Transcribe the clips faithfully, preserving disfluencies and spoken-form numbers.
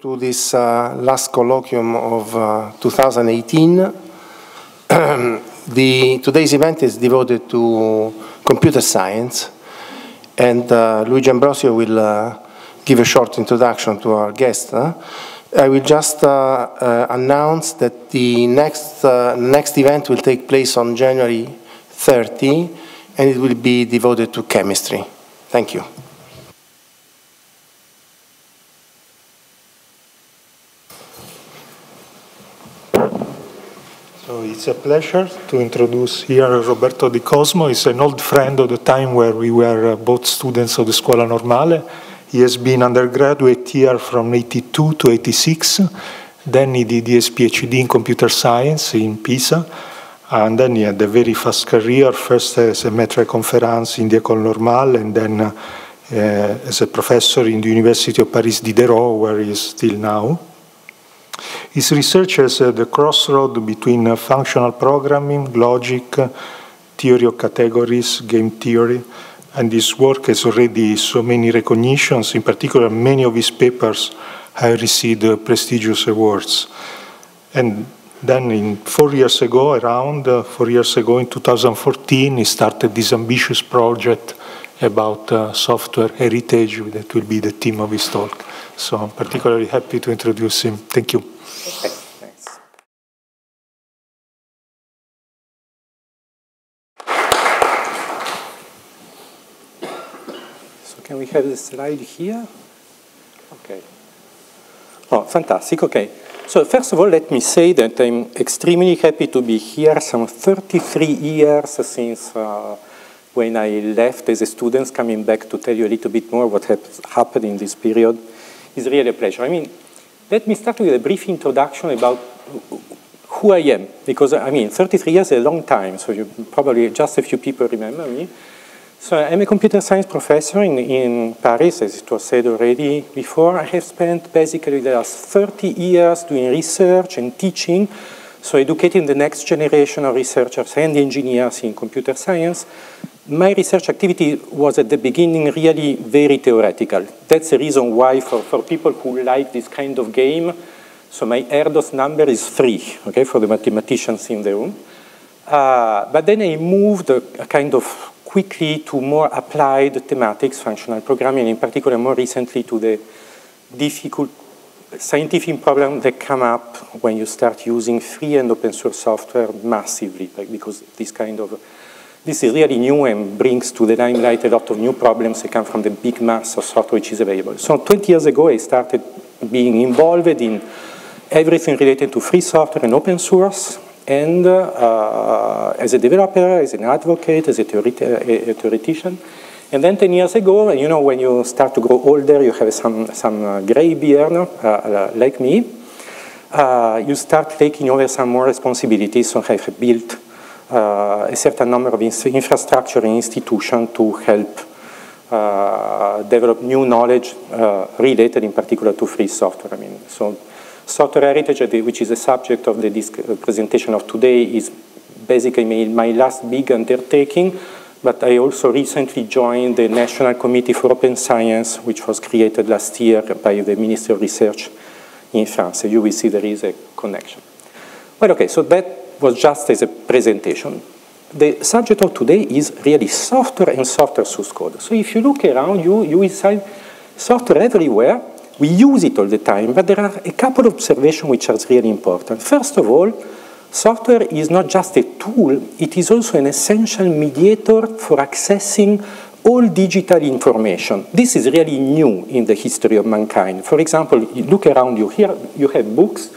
To this uh, last colloquium of uh, two thousand eighteen. the, today's event is devoted to computer science, and uh, Luigi Ambrosio will uh, give a short introduction to our guest. Huh? I will just uh, uh, announce that the next, uh, next event will take place on January thirtieth, and it will be devoted to chemistry. Thank you. It's a pleasure to introduce here Roberto Di Cosmo. He's an old friend of the time where we were both students of the Scuola Normale. He has been undergraduate here from eighty-two to eighty-six. Then he did his PhD in computer science in Pisa. And then he had a very fast career, first as a maître conférence in the Ecole Normale, and then uh, as a professor in the University of Paris-Diderot, where he is still now. His research is at the crossroad between functional programming, logic, theory of categories, game theory, and his work has already so many recognitions. In particular, many of his papers have received prestigious awards. And then in four years ago, around four years ago, in two thousand fourteen, he started this ambitious project about uh, software heritage that will be the theme of his talk. So I'm particularly happy to introduce him. Thank you. Okay. Thanks. So can we have the slide here? Okay. Oh, fantastic. Okay. So first of all, let me say that I'm extremely happy to be here. Some thirty-three years since uh, when I left as a student, coming back to tell you a little bit more what happened in this period. It's really a pleasure. I mean, let me start with a brief introduction about who I am, because, I mean, thirty-three years is a long time, so you probably just a few people remember me. So I'm a computer science professor in, in Paris, as it was said already before. I have spent basically the last thirty years doing research and teaching, so educating the next generation of researchers and engineers in computer science. My research activity was at the beginning really very theoretical. That's the reason why for, for people who like this kind of game, so my Erdos number is three, okay, for the mathematicians in the room. Uh, but then I moved uh, kind of quickly to more applied thematics, functional programming, in particular more recently to the difficult scientific problems that come up when you start using free and open source software massively, like, because this kind of This is really new and brings to the limelight a lot of new problems that come from the big mass of software which is available. So twenty years ago, I started being involved in everything related to free software and open source. And uh, as a developer, as an advocate, as a, a, a theoretician. And then ten years ago, you know, when you start to grow older, you have some, some uh, gray beard, uh, like me. Uh, you start taking over some more responsibilities. So I have built Uh, a certain number of infrastructure and institutions to help uh, develop new knowledge uh, related in particular to free software. I mean, so software heritage, which is the subject of the disc presentation of today, is basically my last big undertaking, but I also recently joined the National Committee for Open Science, which was created last year by the Ministry of Research in France. So you will see there is a connection. Well, okay, so that was just as a presentation. The subject of today is really software and software source code. So if you look around you, you will find software everywhere. We use it all the time, but there are a couple of observations which are really important. First of all, software is not just a tool, it is also an essential mediator for accessing all digital information. This is really new in the history of mankind. For example, you look around you here, you have books,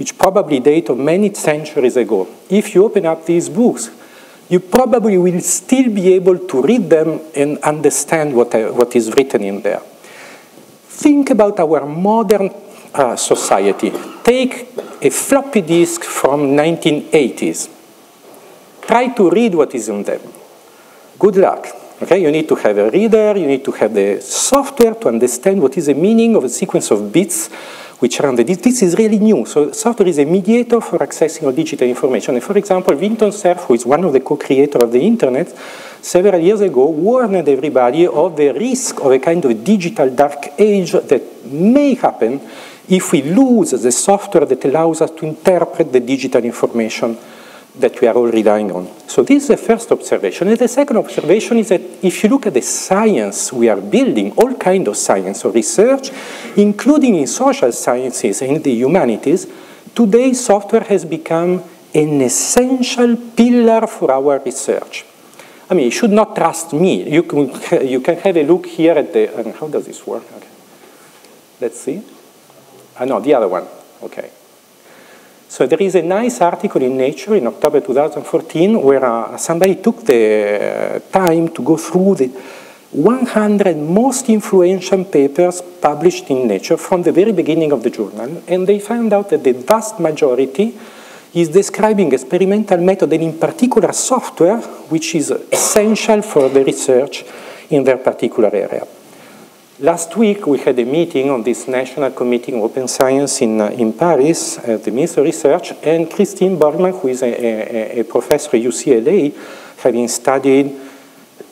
which probably date of many centuries ago. If you open up these books, you probably will still be able to read them and understand what, uh, what is written in there. Think about our modern uh, society. Take a floppy disk from nineteen eighties. Try to read what is in them. Good luck. Okay? You need to have a reader, you need to have the software to understand what is the meaning of a sequence of bits which run the disk. This is really new. So software is a mediator for accessing digital information. And for example, Vinton Cerf, who is one of the co-creators of the internet, several years ago warned everybody of the risk of a kind of digital dark age that may happen if we lose the software that allows us to interpret the digital information that we are all relying on. So this is the first observation. And the second observation is that if you look at the science we are building, all kinds of science or research, including in social sciences and in the humanities, today software has become an essential pillar for our research. I mean, you should not trust me. You can, you can have a look here at the, and how does this work? Okay. Let's see. Ah, no, the other one, okay. So there is a nice article in Nature in October two thousand fourteen where uh, somebody took the uh, time to go through the one hundred most influential papers published in Nature from the very beginning of the journal, and they found out that the vast majority is describing experimental method and in particular software, which is essential for the research in their particular area. Last week, we had a meeting on this National Committee on Open Science in, uh, in Paris at the Ministry of Research, and Christine Bormann, who is a, a, a professor at U C L A, having studied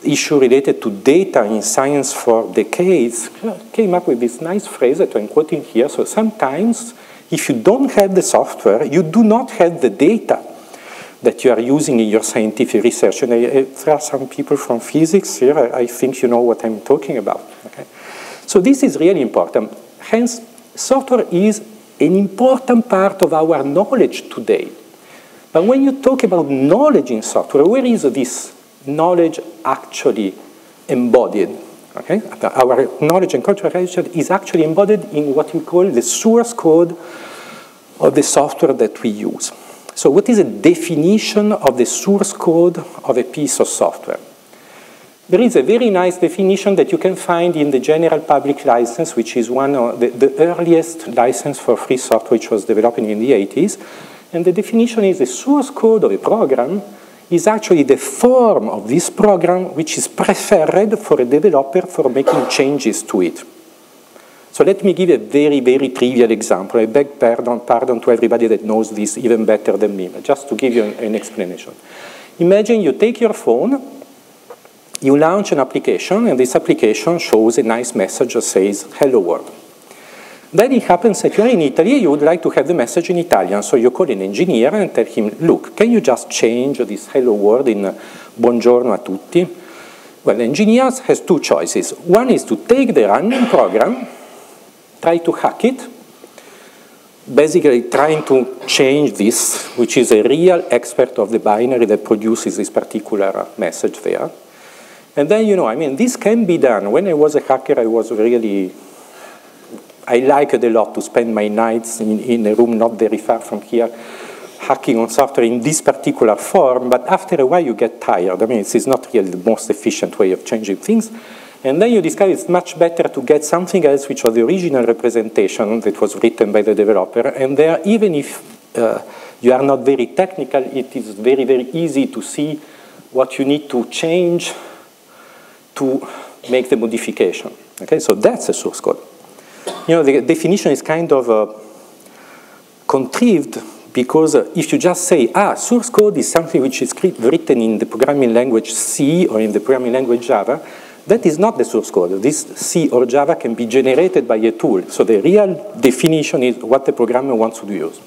issues related to data in science for decades, came up with this nice phrase that I'm quoting here. So sometimes, if you don't have the software, you do not have the data that you are using in your scientific research. And I, I, there are some people from physics here. I, I think you know what I'm talking about. Okay? So this is really important. Hence, software is an important part of our knowledge today. But when you talk about knowledge in software, where is this knowledge actually embodied? Okay? Our knowledge and cultural heritage is actually embodied in what we call the source code of the software that we use. So what is a definition of the source code of a piece of software? There is a very nice definition that you can find in the General Public License, which is one of the, the earliest license for free software, which was developed in the eighties. And the definition is the source code of a program is actually the form of this program which is preferred for a developer for making changes to it. So let me give a very, very trivial example. I beg pardon, pardon to everybody that knows this even better than me, but just to give you an, an explanation. Imagine you take your phone, you launch an application, and this application shows a nice message that says, hello world. Then it happens that you're in Italy, you would like to have the message in Italian, so you call an engineer and tell him, look, can you just change this hello world in buongiorno a tutti? Well, engineers has two choices. One is to take the running program, try to hack it, basically trying to change this, which is a real expert of the binary that produces this particular message there. And then, you know, I mean, this can be done. When I was a hacker, I was really, I liked it a lot to spend my nights in, in a room not very far from here, hacking on software in this particular form. But after a while, you get tired. I mean, this is not really the most efficient way of changing things. And then you discover it's much better to get something else, which was the original representation that was written by the developer. And there, even if uh, you are not very technical, it is very, very easy to see what you need to change to make the modification. Okay, so that's a source code. You know, the definition is kind of uh, contrived because uh, if you just say, ah, source code is something which is written in the programming language C or in the programming language Java, that is not the source code. This C or Java can be generated by a tool. So the real definition is what the programmer wants to use.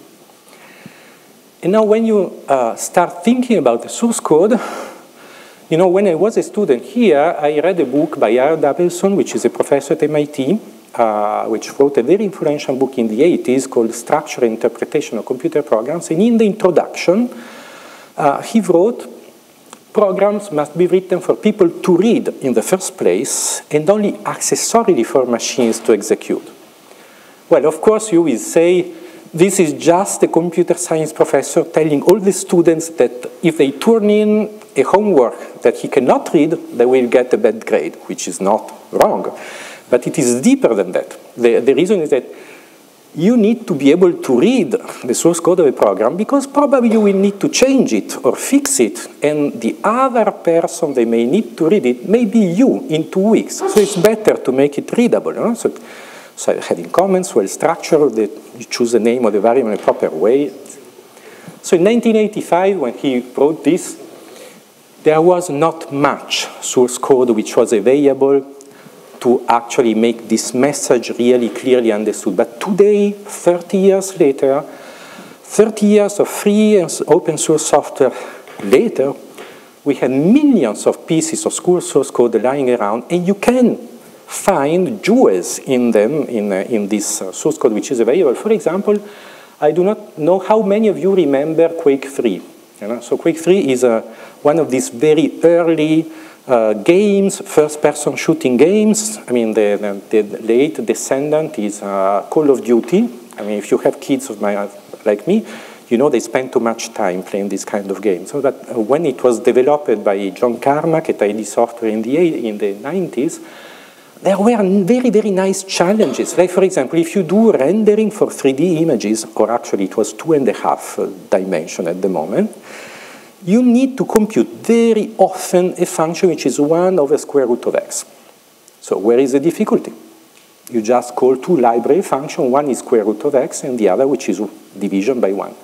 And now when you uh, start thinking about the source code, you know, when I was a student here, I read a book by Abelson, which is a professor at M I T, uh, which wrote a very influential book in the eighties called Structure Interpretation of Computer Programs. And in the introduction, uh, he wrote, programs must be written for people to read in the first place and only accessorily for machines to execute. Well, of course, you will say, this is just a computer science professor telling all the students that if they turn in a homework that he cannot read, they will get a bad grade, which is not wrong. But it is deeper than that. The, the reason is that you need to be able to read the source code of a program because probably you will need to change it or fix it, and the other person they may need to read it may be you in two weeks. So it's better to make it readable. No? So So heading comments, well structured, you choose the name of the variable in a proper way. So in nineteen eighty-five, when he wrote this, there was not much source code which was available to actually make this message really clearly understood. But today, thirty years later, thirty years of free and open source software later, we have millions of pieces of school source code lying around, and you can find jewels in them, in, uh, in this uh, source code which is available. For example, I do not know how many of you remember Quake three. You know? So Quake three is uh, one of these very early uh, games, first-person shooting games. I mean, the, the, the late descendant is uh, Call of Duty. I mean, if you have kids of my, like me, you know, they spend too much time playing this kind of game. So that uh, when it was developed by John Carmack at I D Software in the, in the nineties, there were very, very nice challenges. Like, for example, if you do rendering for three D images, or actually it was two and a half uh, dimension at the moment, you need to compute very often a function which is one over square root of x. So where is the difficulty? You just call two library functions, one is square root of x, and the other which is division by one.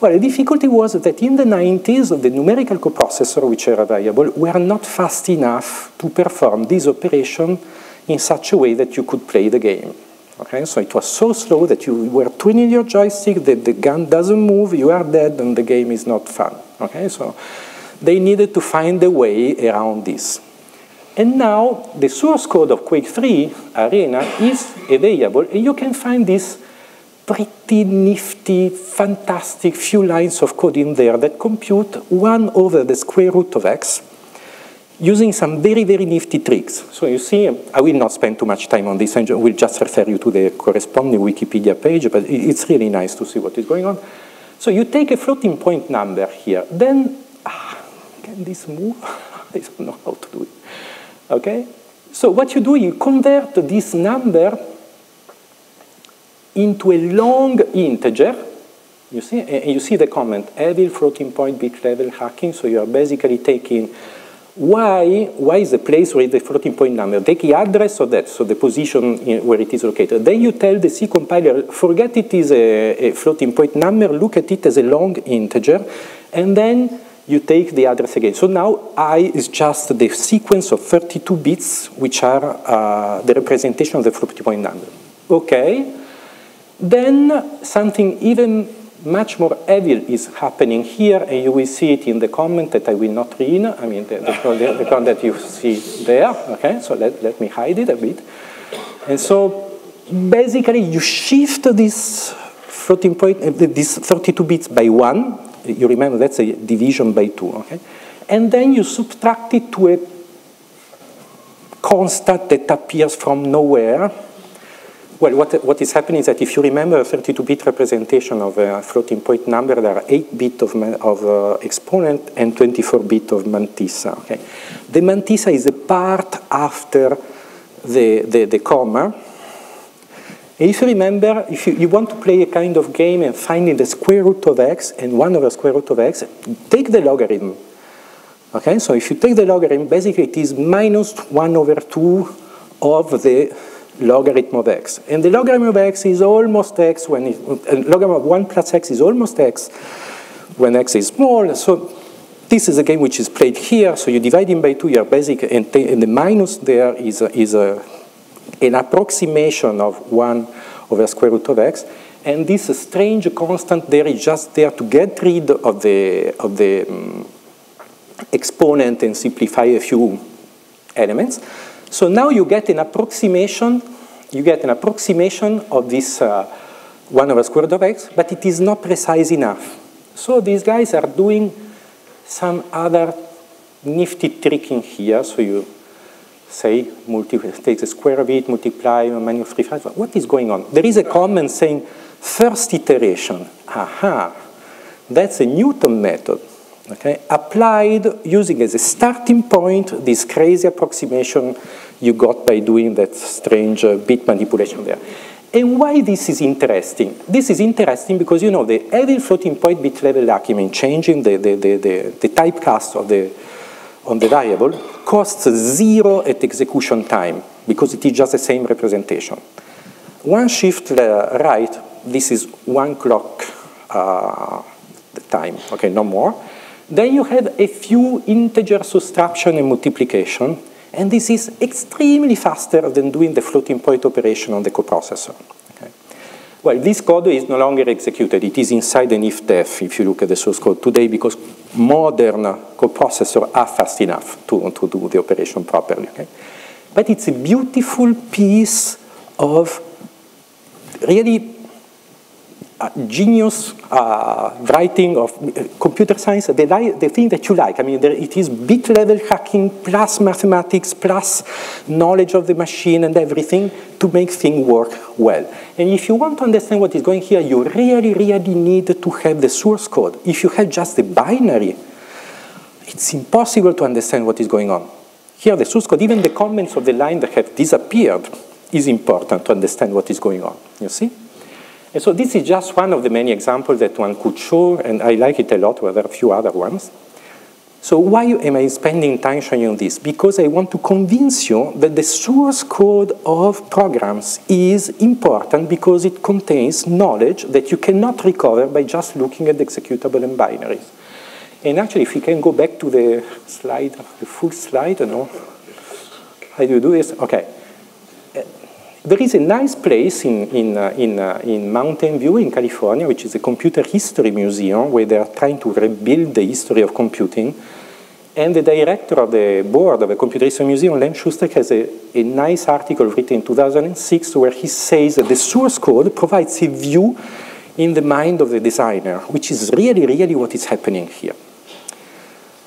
Well, the difficulty was that in the nineties, the numerical coprocessors which are available were not fast enough to perform this operation in such a way that you could play the game. Okay? So it was so slow that you were twirling your joystick, that the gun doesn't move, you are dead, and the game is not fun. Okay? So they needed to find a way around this. And now the source code of Quake three Arena is available, and you can find this pretty nifty, fantastic few lines of code in there that compute one over the square root of x using some very, very nifty tricks. So you see, I will not spend too much time on this, I will just refer you to the corresponding Wikipedia page, but it's really nice to see what is going on. So you take a floating point number here, then, ah, can this move? I don't know how to do it. Okay? So what you do, you convert this number into a long integer, you see, and you see the comment, evil floating point bit level hacking, so you are basically taking y, y is the place where the floating point number, take the address of that, so the position in where it is located. Then you tell the C compiler, forget it is a, a floating point number, look at it as a long integer, and then you take the address again. So now I is just the sequence of thirty-two bits, which are uh, the representation of the floating point number. Okay. Then something even much more evil is happening here, and you will see it in the comment that I will not read, I mean the, the, the comment that you see there, okay, so let, let me hide it a bit. And so basically you shift this floating point, uh, this thirty-two bits by one, you remember that's a division by two, okay, and then you subtract it to a constant that appears from nowhere. Well, what, what is happening is that if you remember a thirty-two bit representation of a floating point number, there are eight bit of, of uh, exponent and twenty-four bit of mantissa. Okay? The mantissa is the part after the, the, the comma. And if you remember, if you, you want to play a kind of game and finding the square root of x and one over square root of x, take the logarithm. Okay? So if you take the logarithm, basically it is minus one over two of the logarithm of x. And the logarithm of x is almost x when it, and logarithm of one plus x is almost x when x is small. So this is a game which is played here. So you divide it by two, your basic, and, and the minus there is, a, is a, an approximation of one over square root of x. And this strange constant there is just there to get rid of the, of the um, exponent and simplify a few elements. So now you get an approximation, you get an approximation of this uh, one over square root of x, but it is not precise enough. So these guys are doing some other nifty trick in here. So you say, multiply, take the square of it, multiply, minus three, five. What is going on? There is a comment saying, first iteration. Aha, that's a Newton method. Okay, applied using as a starting point this crazy approximation you got by doing that strange uh, bit manipulation there. And why this is interesting? This is interesting because, you know, the evil floating point bit level argument, changing the, the, the, the, the typecast of the, on the variable, costs zero at execution time because it is just the same representation. One shift uh, right, this is one clock uh, time, okay, no more. Then you had a few integer subtraction and multiplication, and this is extremely faster than doing the floating point operation on the coprocessor. Okay. Well, this code is no longer executed. It is inside an if-def if you look at the source code today, because modern coprocessors are fast enough to, to do the operation properly. Okay. But it's a beautiful piece of really Uh, genius uh, writing of computer science, the, the thing that you like. I mean, there, it is bit level hacking plus mathematics plus knowledge of the machine and everything to make things work well. And if you want to understand what is going here, you really, really need to have the source code. If you have just the binary, it's impossible to understand what is going on. Here, the source code, even the comments of the line that have disappeared, is important to understand what is going on, you see? And so this is just one of the many examples that one could show, and I like it a lot, where there are a few other ones. So why am I spending time showing you this? Because I want to convince you that the source code of programs is important because it contains knowledge that you cannot recover by just looking at the executable and binaries. And actually, if you can go back to the slide, the full slide, you know, how do you do this? Okay. There is a nice place in, in, uh, in, uh, in Mountain View in California, which is a Computer History Museum, where they are trying to rebuild the history of computing. And the director of the board of the Computer History Museum, Len Shustek, has a, a nice article written in two thousand six where he says that the source code provides a view in the mind of the designer, which is really, really what is happening here.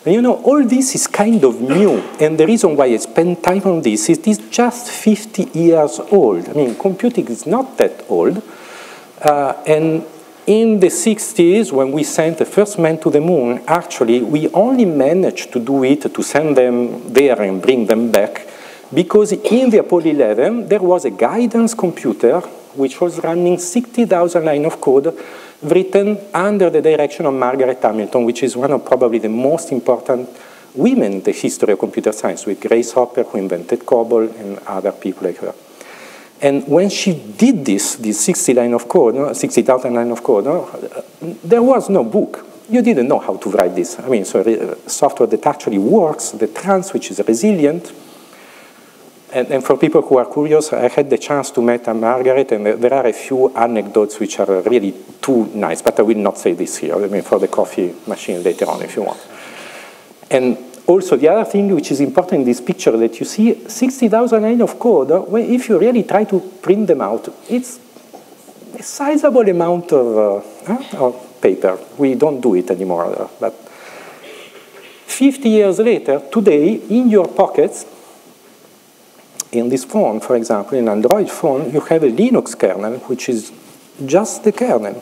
And you know, all this is kind of new, and the reason why I spend time on this is it is just fifty years old. I mean, computing is not that old. Uh, and in the sixties, when we sent the first man to the moon, actually, we only managed to do it, to send them there and bring them back, because in the Apollo eleven, there was a guidance computer which was running sixty thousand lines of code written under the direction of Margaret Hamilton, which is one of probably the most important women in the history of computer science, with Grace Hopper, who invented COBOL, and other people like her. And when she did this, this sixty thousand line of code, sixty thousand line of code, there was no book. You didn't know how to write this. I mean, so software that actually works, the trans, which is resilient. And, and for people who are curious, I had the chance to meet Margaret, and there are a few anecdotes which are really too nice, but I will not say this here, I mean, for the coffee machine later on if you want. And also the other thing which is important in this picture that you see, sixty thousand lines of code, well, if you really try to print them out, it's a sizable amount of, uh, huh, of paper. We don't do it anymore, but fifty years later, today, in your pockets, in this phone, for example, in Android phone, you have a Linux kernel, which is just the kernel,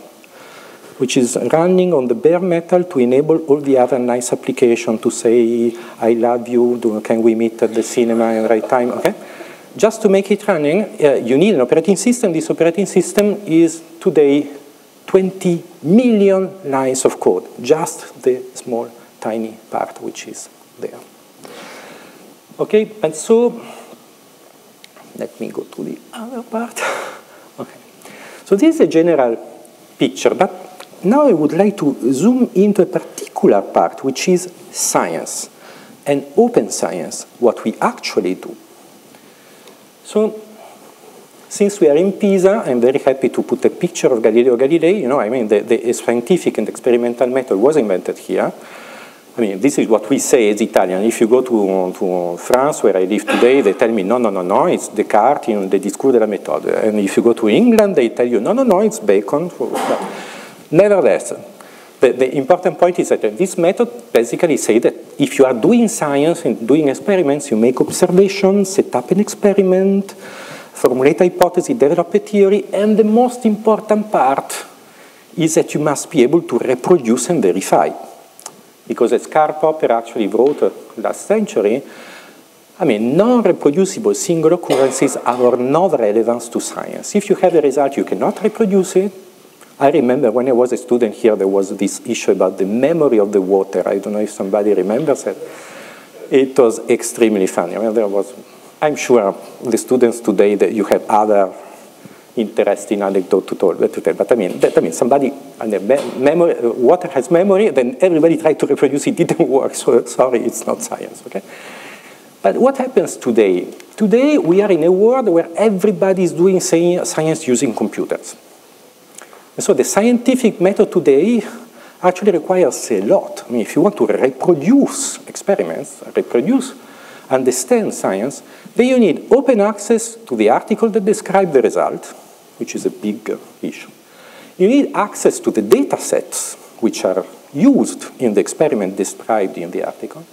which is running on the bare metal to enable all the other nice applications to say, I love you, do, can we meet at the cinema in the right time, okay? Just to make it running, uh, you need an operating system. This operating system is today twenty million lines of code, just the small, tiny part which is there. Okay, and so, let me go to the other part. Okay. So this is a general picture, but now I would like to zoom into a particular part, which is science, and open science, what we actually do. So since we are in Pisa, I'm very happy to put a picture of Galileo Galilei. You know, I mean, the, the scientific and experimental method was invented here. I mean, this is what we say as Italian. If you go to, to France, where I live today, they tell me, no, no, no, no, it's Descartes in the discours de la méthode. And if you go to England, they tell you, no, no, no, it's Bacon. Nevertheless, the, the important point is that this method basically says that if you are doing science and doing experiments, you make observations, set up an experiment, formulate a hypothesis, develop a theory, and the most important part is that you must be able to reproduce and verify. Because as Karl Popper actually wrote uh, last century, I mean, non-reproducible single occurrences are of no relevance to science. If you have a result, you cannot reproduce it. I remember when I was a student here, there was this issue about the memory of the water. I don't know if somebody remembers it. It was extremely funny. I mean, there was, I'm sure the students today that you have other interesting anecdote to tell, to tell. But I mean, that, I mean, somebody, and a me memory, uh, water has memory, then everybody tried to reproduce it, didn't work, so sorry, it's not science, okay? But what happens today? Today, we are in a world where everybody is doing science using computers. And so the scientific method today actually requires a lot. I mean, if you want to reproduce experiments, reproduce, understand science, then you need open access to the article that describes the result, which is a big uh, issue. You need access to the data sets which are used in the experiment described in the article,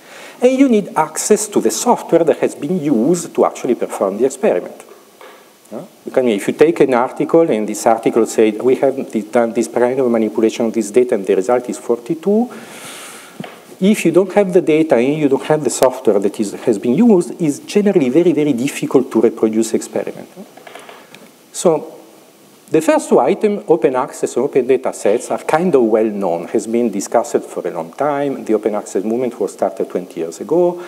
and you need access to the software that has been used to actually perform the experiment. Uh, because if you take an article, and this article said, we have done this parameter manipulation of this data, and the result is forty-two, if you don't have the data and you don't have the software that is, has been used, it's generally very, very difficult to reproduce experiment. So the first two items, open access and open data sets, are kind of well known, has been discussed for a long time. The open access movement was started twenty years ago.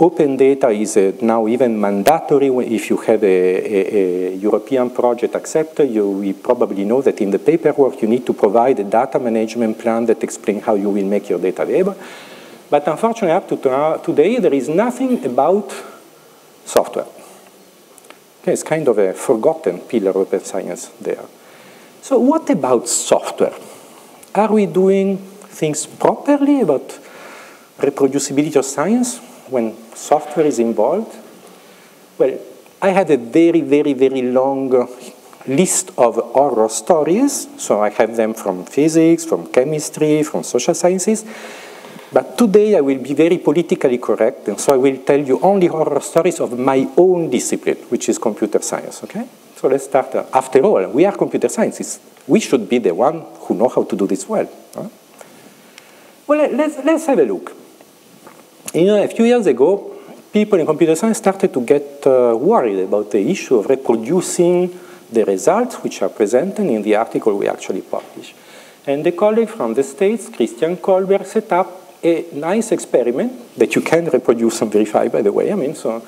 Open data is uh, now even mandatory. If you have a, a, a European project accepted, you we probably know that in the paperwork you need to provide a data management plan that explains how you will make your data available. But unfortunately, up to today, there is nothing about software. Okay, it's kind of a forgotten pillar of open science there. So what about software? Are we doing things properly about reproducibility of science when software is involved? Well, I had a very, very, very long list of horror stories. So I have them from physics, from chemistry, from social sciences. But today I will be very politically correct, and so I will tell you only horror stories of my own discipline, which is computer science, okay? So let's start. Uh, after all, we are computer scientists. We should be the one who know how to do this well. Huh? Well, let's, let's have a look. You know, a few years ago, people in computer science started to get uh, worried about the issue of reproducing the results which are presented in the article we actually publish. And a colleague from the States, Christian Collberg, set up a nice experiment that you can reproduce and verify, by the way. I mean, so,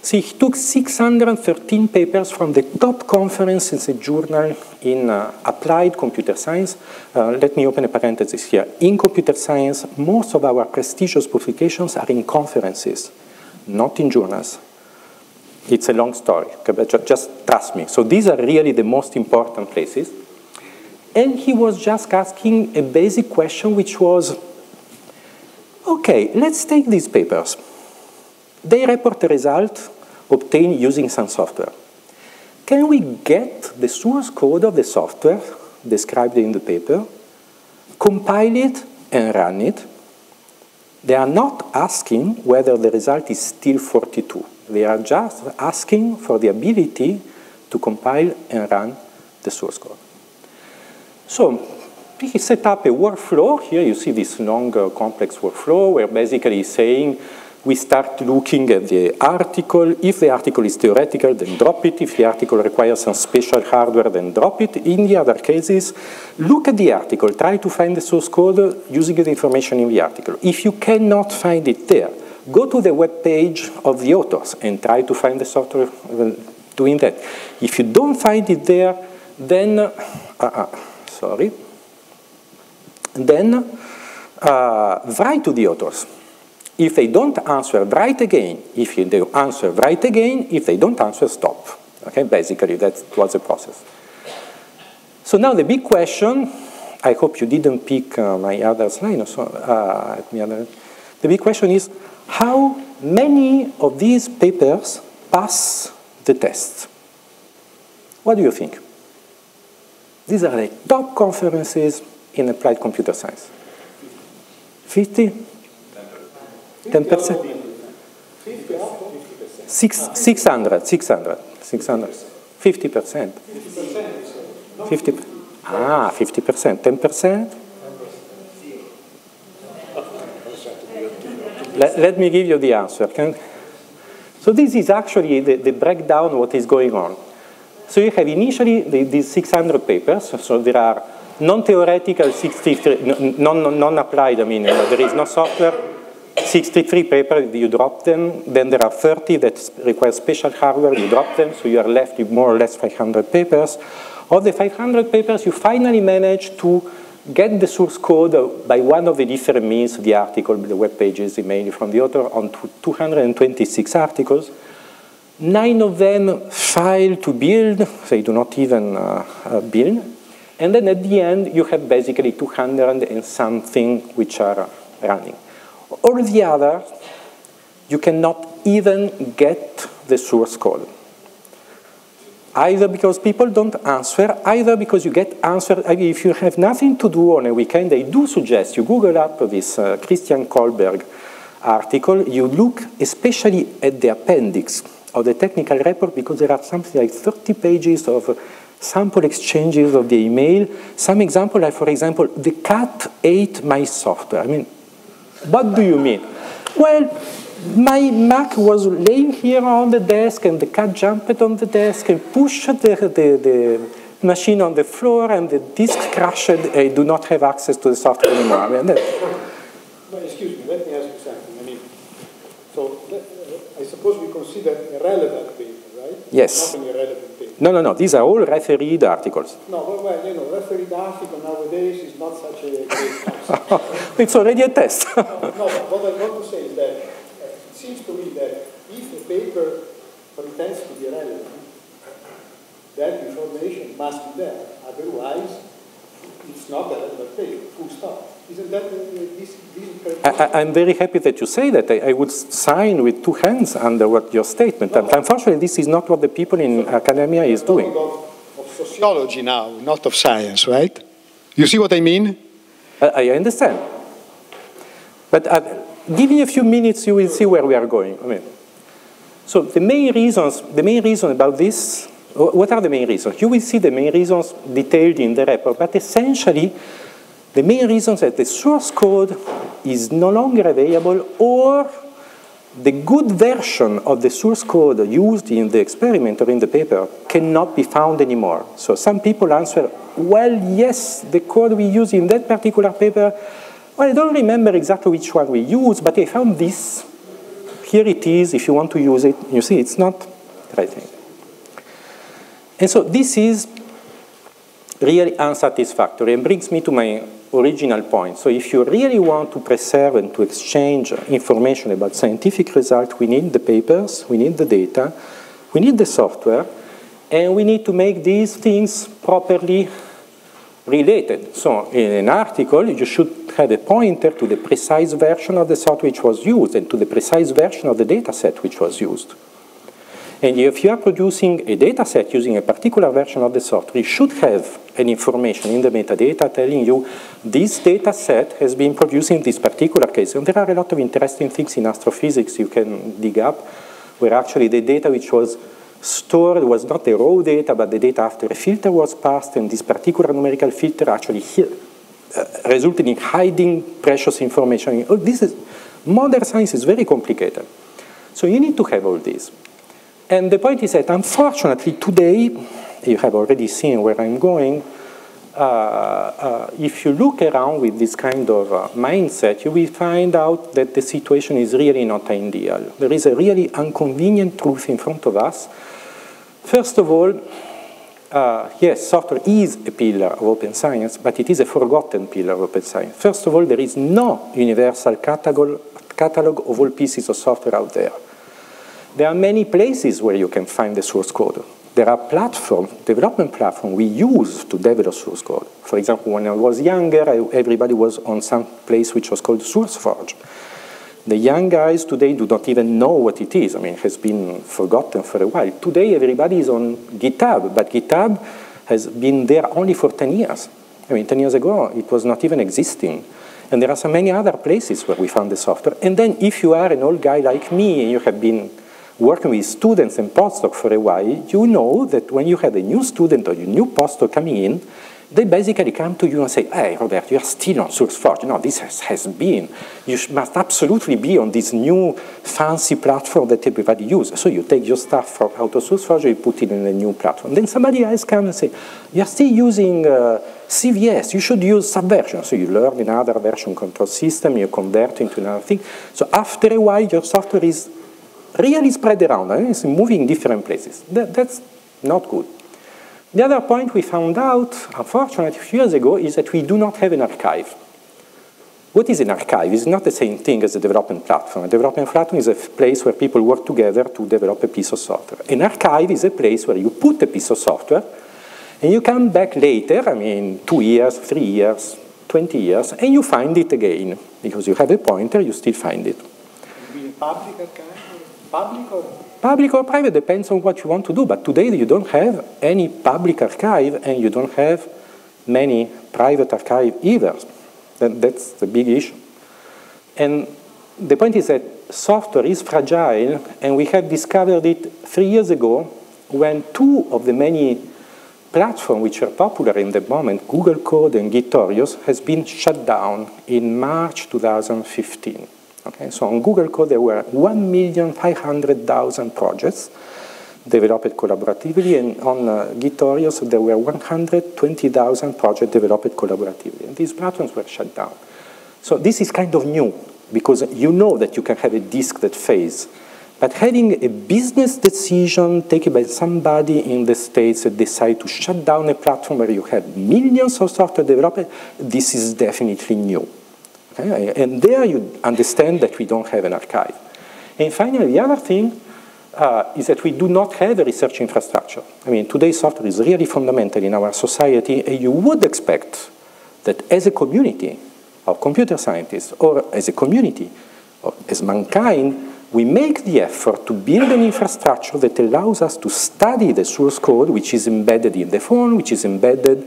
so he took six hundred thirteen papers from the top conference in a journal in uh, applied computer science. Uh, let me open a parenthesis here. In computer science, most of our prestigious publications are in conferences, not in journals. It's a long story, okay, but just trust me. So these are really the most important places. And he was just asking a basic question, which was, okay, let's take these papers. They report a result obtained using some software. Can we get the source code of the software described in the paper, compile it, and run it? They are not asking whether the result is still forty-two. They are just asking for the ability to compile and run the source code. So he set up a workflow. Here you see this long, uh, complex workflow where basically he's saying we start looking at the article. If the article is theoretical, then drop it. If the article requires some special hardware, then drop it. In the other cases, look at the article. Try to find the source code using the information in the article. If you cannot find it there, go to the web page of the authors and try to find the software doing that. If you don't find it there, then, uh, uh, sorry, then uh, write to the authors. If they don't answer, write again. If they answer, write again. If they don't answer, stop. Okay, basically that was the process. So now the big question, I hope you didn't pick uh, my other slide, so, uh, the big question is, how many of these papers pass the test? What do you think? These are the top conferences in applied computer science. fifty? ten percent? six hundred, six hundred, six hundred. fifty percent. fifty percent. Ah, fifty percent. ten percent? Let, let me give you the answer. Can, so this is actually the, the breakdown of what is going on. So you have initially the, these six hundred papers, so there are non-theoretical, non-applied, non, non I mean, uh, there is no software, sixty-three papers, you drop them. Then there are thirty that require special hardware, you drop them. So you are left with more or less five hundred papers. Of the five hundred papers, you finally manage to get the source code by one of the different means, the article, the web pages, the email from the author, on to two hundred twenty-six articles. Nine of them fail to build. They do not even uh, uh, build. And then at the end, you have basically two hundred and something which are running. All the others, you cannot even get the source code. Either because people don't answer, either because you get answered. I mean, if you have nothing to do on a weekend, I do suggest you Google up this uh, Christian Collberg article. You look especially at the appendix of the technical report, because there are something like thirty pages of sample exchanges of the email. Some example, like for example, the cat ate my software. I mean, what do you mean? Well, my Mac was laying here on the desk, and the cat jumped on the desk and pushed the, the, the machine on the floor, and the disk crashed. I do not have access to the software anymore. I mean, no, excuse me, let me ask you something. I mean, so uh, I suppose we consider irrelevant paper, right? Yes. Not an irrelevant paper. No, no, no. These are all refereed articles. No, well, well you know, refereed article nowadays is not such a great concept. It's already a test. no, no, what I want to say is that seems to me that if the paper pretends to be relevant, that information must be there. Otherwise, it's not a relevant paper, full stop. Isn't that uh, this, this I, I'm very happy that you say that. I, I would sign with two hands under what your statement. No. Unfortunately, this is not what the people in so academia is doing. Of, of sociology now, not of science, right? You see what I mean? I, I understand. But... I, Give me a few minutes, you will see where we are going. I mean, so the main reasons, the main reason about this, what are the main reasons? You will see the main reasons detailed in the report, but essentially, the main reasons that the source code is no longer available, or the good version of the source code used in the experiment or in the paper cannot be found anymore. So some people answer, well, yes, the code we use in that particular paper, well, I don't remember exactly which one we use, but I found this. Here it is, if you want to use it. You see, it's not the right thing. And so this is really unsatisfactory and brings me to my original point. So if you really want to preserve and to exchange information about scientific results, we need the papers, we need the data, we need the software, and we need to make these things properly related. So in an article, you should have a pointer to the precise version of the software which was used and to the precise version of the data set which was used. And if you are producing a data set using a particular version of the software, you should have an information in the metadata telling you this data set has been produced in this particular case. And there are a lot of interesting things in astrophysics you can dig up, where actually the data which was stored was not the raw data, but the data after a filter was passed, and this particular numerical filter actually here, uh, resulted in hiding precious information. Oh, this is, modern science is very complicated. So you need to have all this. And the point is that, unfortunately, today, you have already seen where I'm going, uh, uh, if you look around with this kind of uh, mindset, you will find out that the situation is really not ideal. There is a really inconvenient truth in front of us. First of all, uh, yes, software is a pillar of open science, but it is a forgotten pillar of open science. First of all, there is no universal catalog, catalog of all pieces of software out there. There are many places where you can find the source code. There are platforms, development platforms we use to develop source code. For example, when I was younger, I, everybody was on some place which was called SourceForge. The young guys today do not even know what it is. I mean, it has been forgotten for a while. Today, everybody is on GitHub, but GitHub has been there only for ten years. I mean, ten years ago, it was not even existing. And there are so many other places where we found the software. And then if you are an old guy like me and you have been working with students and postdocs for a while, you know that when you have a new student or a new postdoc coming in, they basically come to you and say, hey, Robert, you're still on SourceForge. No, this has, has been. You must absolutely be on this new fancy platform that everybody uses. So you take your stuff from out of SourceForge, you put it in a new platform. Then somebody else comes and says, you're still using uh, C V S. You should use Subversion. So you learn another version control system, you convert into another thing. So after a while, your software is really spread around. I mean, it's moving in different places. That, that's not good. The other point we found out, unfortunately, a few years ago, is that we do not have an archive. What is an archive? It's not the same thing as a development platform. A development platform is a place where people work together to develop a piece of software. An archive is a place where you put a piece of software, and you come back later, I mean, two years, three years, twenty years, and you find it again. Because you have a pointer, you still find it. Public archive? Public or? Public or private, depends on what you want to do, but today you don't have any public archive and you don't have many private archive either. That, that's the big issue. And the point is that software is fragile, and we have discovered it three years ago when two of the many platforms which are popular in the moment, Google Code and Gitorious, has been shut down in March two thousand fifteen. Okay, so on Google Code, there were one million five hundred thousand projects developed collaboratively, and on uh, Gitorious, there were one hundred twenty thousand projects developed collaboratively. And these platforms were shut down. So this is kind of new, because you know that you can have a disk that fails. But having a business decision taken by somebody in the States that decide to shut down a platform where you have millions of software developed, this is definitely new. Okay. And there you understand that we don't have an archive. And finally, the other thing uh, is that we do not have a research infrastructure. I mean, today's software is really fundamental in our society, and you would expect that as a community of computer scientists, or as a community, or as mankind, we make the effort to build an infrastructure that allows us to study the source code, which is embedded in the phone, which is embedded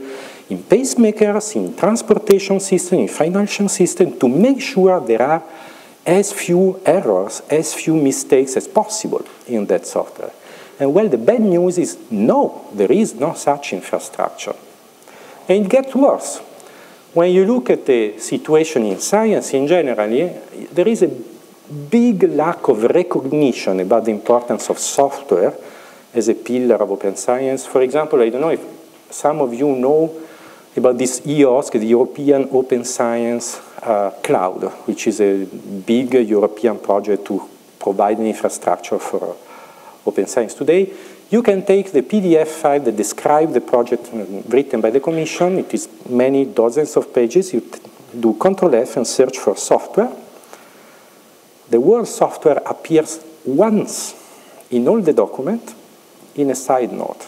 in pacemakers, in transportation systems, in financial systems, to make sure there are as few errors, as few mistakes as possible in that software. And well, the bad news is, no, there is no such infrastructure. And it gets worse. When you look at the situation in science in general, there is a big lack of recognition about the importance of software as a pillar of open science. For example, I don't know if some of you know about this E O S C, the European Open Science uh, Cloud, which is a big European project to provide an infrastructure for open science today. You can take the P D F file that describes the project written by the Commission. It is many dozens of pages. You do control F and search for software. The word software appears once in all the document in a side note.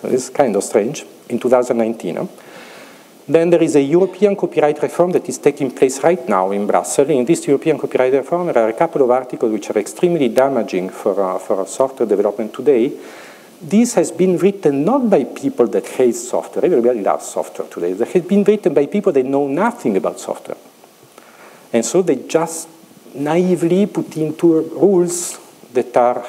So this is kind of strange, in two thousand nineteen. Huh? Then there is a European copyright reform that is taking place right now in Brussels. In this European copyright reform, there are a couple of articles which are extremely damaging for, uh, for software development today. This has been written not by people that hate software. Everybody loves software today. It has been written by people that know nothing about software. And so they just naively put into rules that are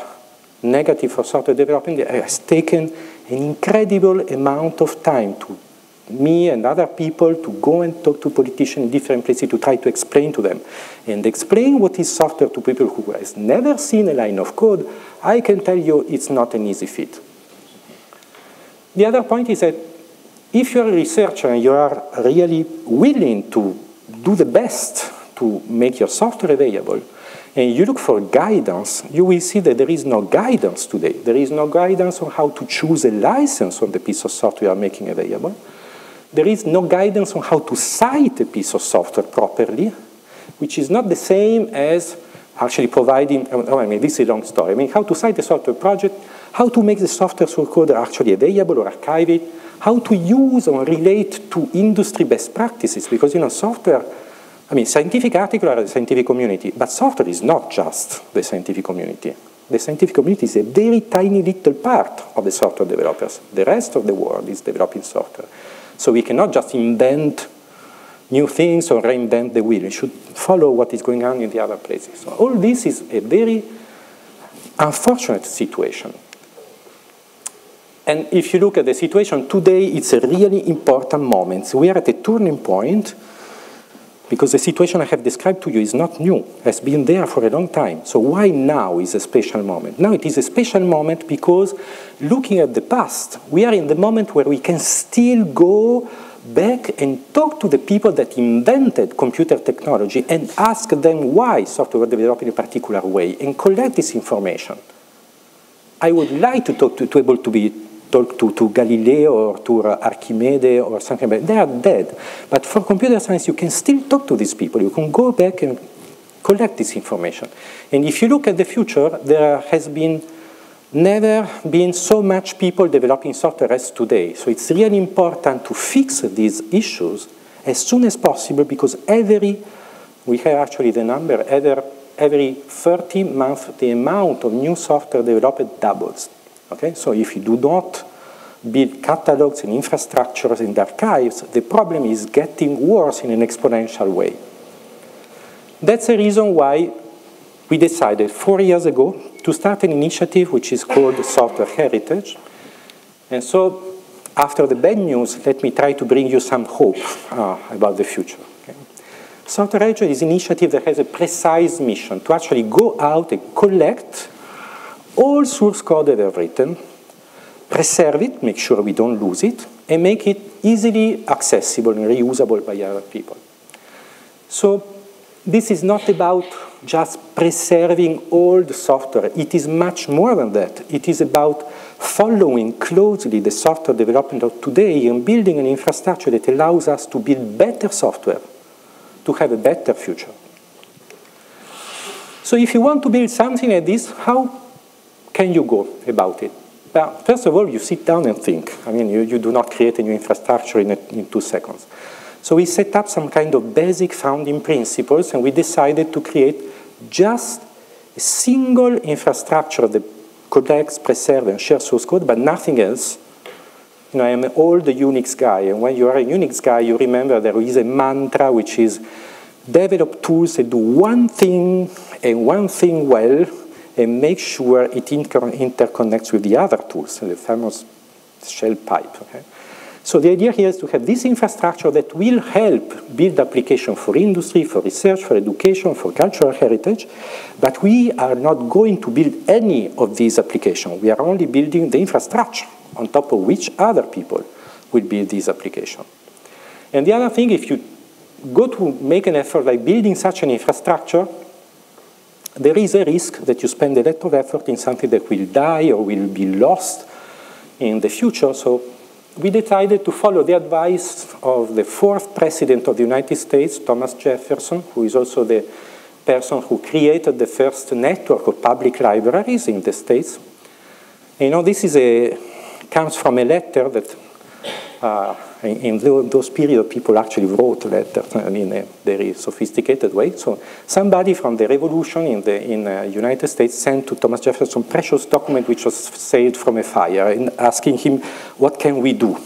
negative for software development. It has taken an incredible amount of time to me and other people to go and talk to politicians in different places to try to explain to them. And explain what is software to people who has never seen a line of code, I can tell you it's not an easy feat. The other point is that if you're a researcher and you are really willing to do the best to make your software available, and you look for guidance, you will see that there is no guidance today. There is no guidance on how to choose a license on the piece of software you are making available. There is no guidance on how to cite a piece of software properly, which is not the same as actually providing, oh, I mean, this is a long story. I mean, how to cite a software project, how to make the software source code actually available or archive it, how to use or relate to industry best practices, because, you know, software, I mean, scientific articles are the scientific community, but software is not just the scientific community. The scientific community is a very tiny little part of the software developers. The rest of the world is developing software. So we cannot just invent new things or reinvent the wheel. We should follow what is going on in the other places. So all this is a very unfortunate situation. And if you look at the situation today, it's a really important moment. We are at a turning point because the situation I have described to you is not new, has been there for a long time. So why now is a special moment? Now it is a special moment because looking at the past, we are in the moment where we can still go back and talk to the people that invented computer technology and ask them why software was developed in a particular way and collect this information. I would like to talk to, to able to be talk to, to Galileo or to Archimedes or something like that. They are dead. But for computer science, you can still talk to these people. You can go back and collect this information. And if you look at the future, there has been never been so much people developing software as today. So it's really important to fix these issues as soon as possible because every, we have actually the number, every, every thirty months, the amount of new software developed doubles. Okay? So if you do not build catalogs and infrastructures and archives, the problem is getting worse in an exponential way. That's the reason why we decided four years ago to start an initiative which is called Software Heritage. And so after the bad news, let me try to bring you some hope uh, about the future. Okay? Software Heritage is an initiative that has a precise mission to actually go out and collect all source code that I've written, preserve it, make sure we don't lose it, and make it easily accessible and reusable by other people. So this is not about just preserving old software. It is much more than that. It is about following closely the software development of today and building an infrastructure that allows us to build better software, to have a better future. So if you want to build something like this, how can you go about it? Now, first of all, you sit down and think. I mean, you, you do not create a new infrastructure in, a, in two seconds. So we set up some kind of basic founding principles, and we decided to create just a single infrastructure that collects, preserves, and shares source code, but nothing else. You know, I am an old Unix guy, and when you are a Unix guy, you remember there is a mantra which is develop tools that do one thing and one thing well, and make sure it inter interconnects with the other tools, the famous shell pipe. Okay? So the idea here is to have this infrastructure that will help build applications for industry, for research, for education, for cultural heritage, but we are not going to build any of these applications. We are only building the infrastructure on top of which other people will build these applications. And the other thing, if you go to make an effort like building such an infrastructure, there is a risk that you spend a lot of effort in something that will die or will be lost in the future. So we decided to follow the advice of the fourth president of the United States, Thomas Jefferson, who is also the person who created the first network of public libraries in the States. You know, this is a, comes from a letter that uh, in those periods, people actually wrote letters in a very sophisticated way. So somebody from the revolution in the in the United States sent to Thomas Jefferson a precious document which was saved from a fire and asking him, what can we do?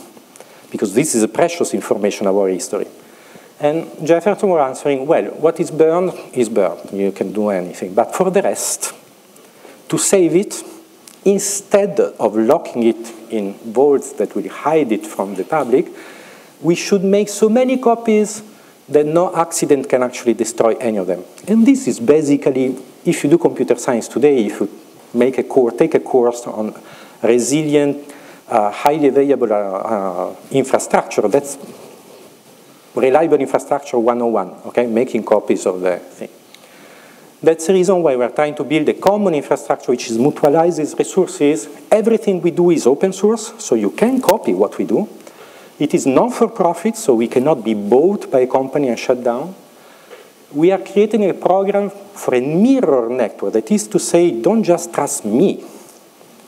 Because this is a precious information of our history. And Jefferson was answering, well, what is burned is burned. You can do anything. But for the rest, to save it, instead of locking it in vaults that will hide it from the public, we should make so many copies that no accident can actually destroy any of them. And this is basically, if you do computer science today, if you make a course, take a course on resilient, uh, highly available uh, infrastructure, that's reliable infrastructure one oh one, okay? Making copies of the thing. That's the reason why we're trying to build a common infrastructure which is mutualizes resources. Everything we do is open source, so you can copy what we do. It is non-for-profit, so we cannot be bought by a company and shut down. We are creating a program for a mirror network. That is to say, don't just trust me.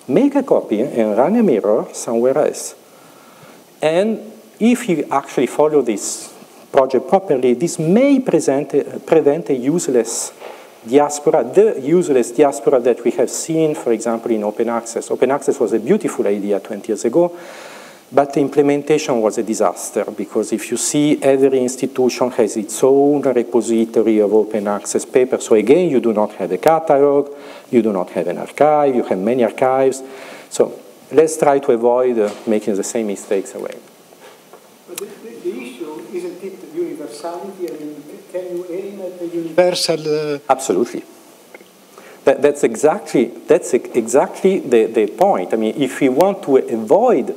Make a copy and run a mirror somewhere else. And if you actually follow this project properly, this may present a, prevent a useless diaspora, the useless diaspora that we have seen, for example, in open access. Open access was a beautiful idea twenty years ago, but the implementation was a disaster, because if you see, every institution has its own repository of open access papers. So again, you do not have a catalog, you do not have an archive, you have many archives. So let's try to avoid uh, making the same mistakes away. But the, the, the issue, isn't it universality? I mean, can you aim at the universal? Uh... Absolutely. That, that's exactly, that's exactly the, the point. I mean, if we want to avoid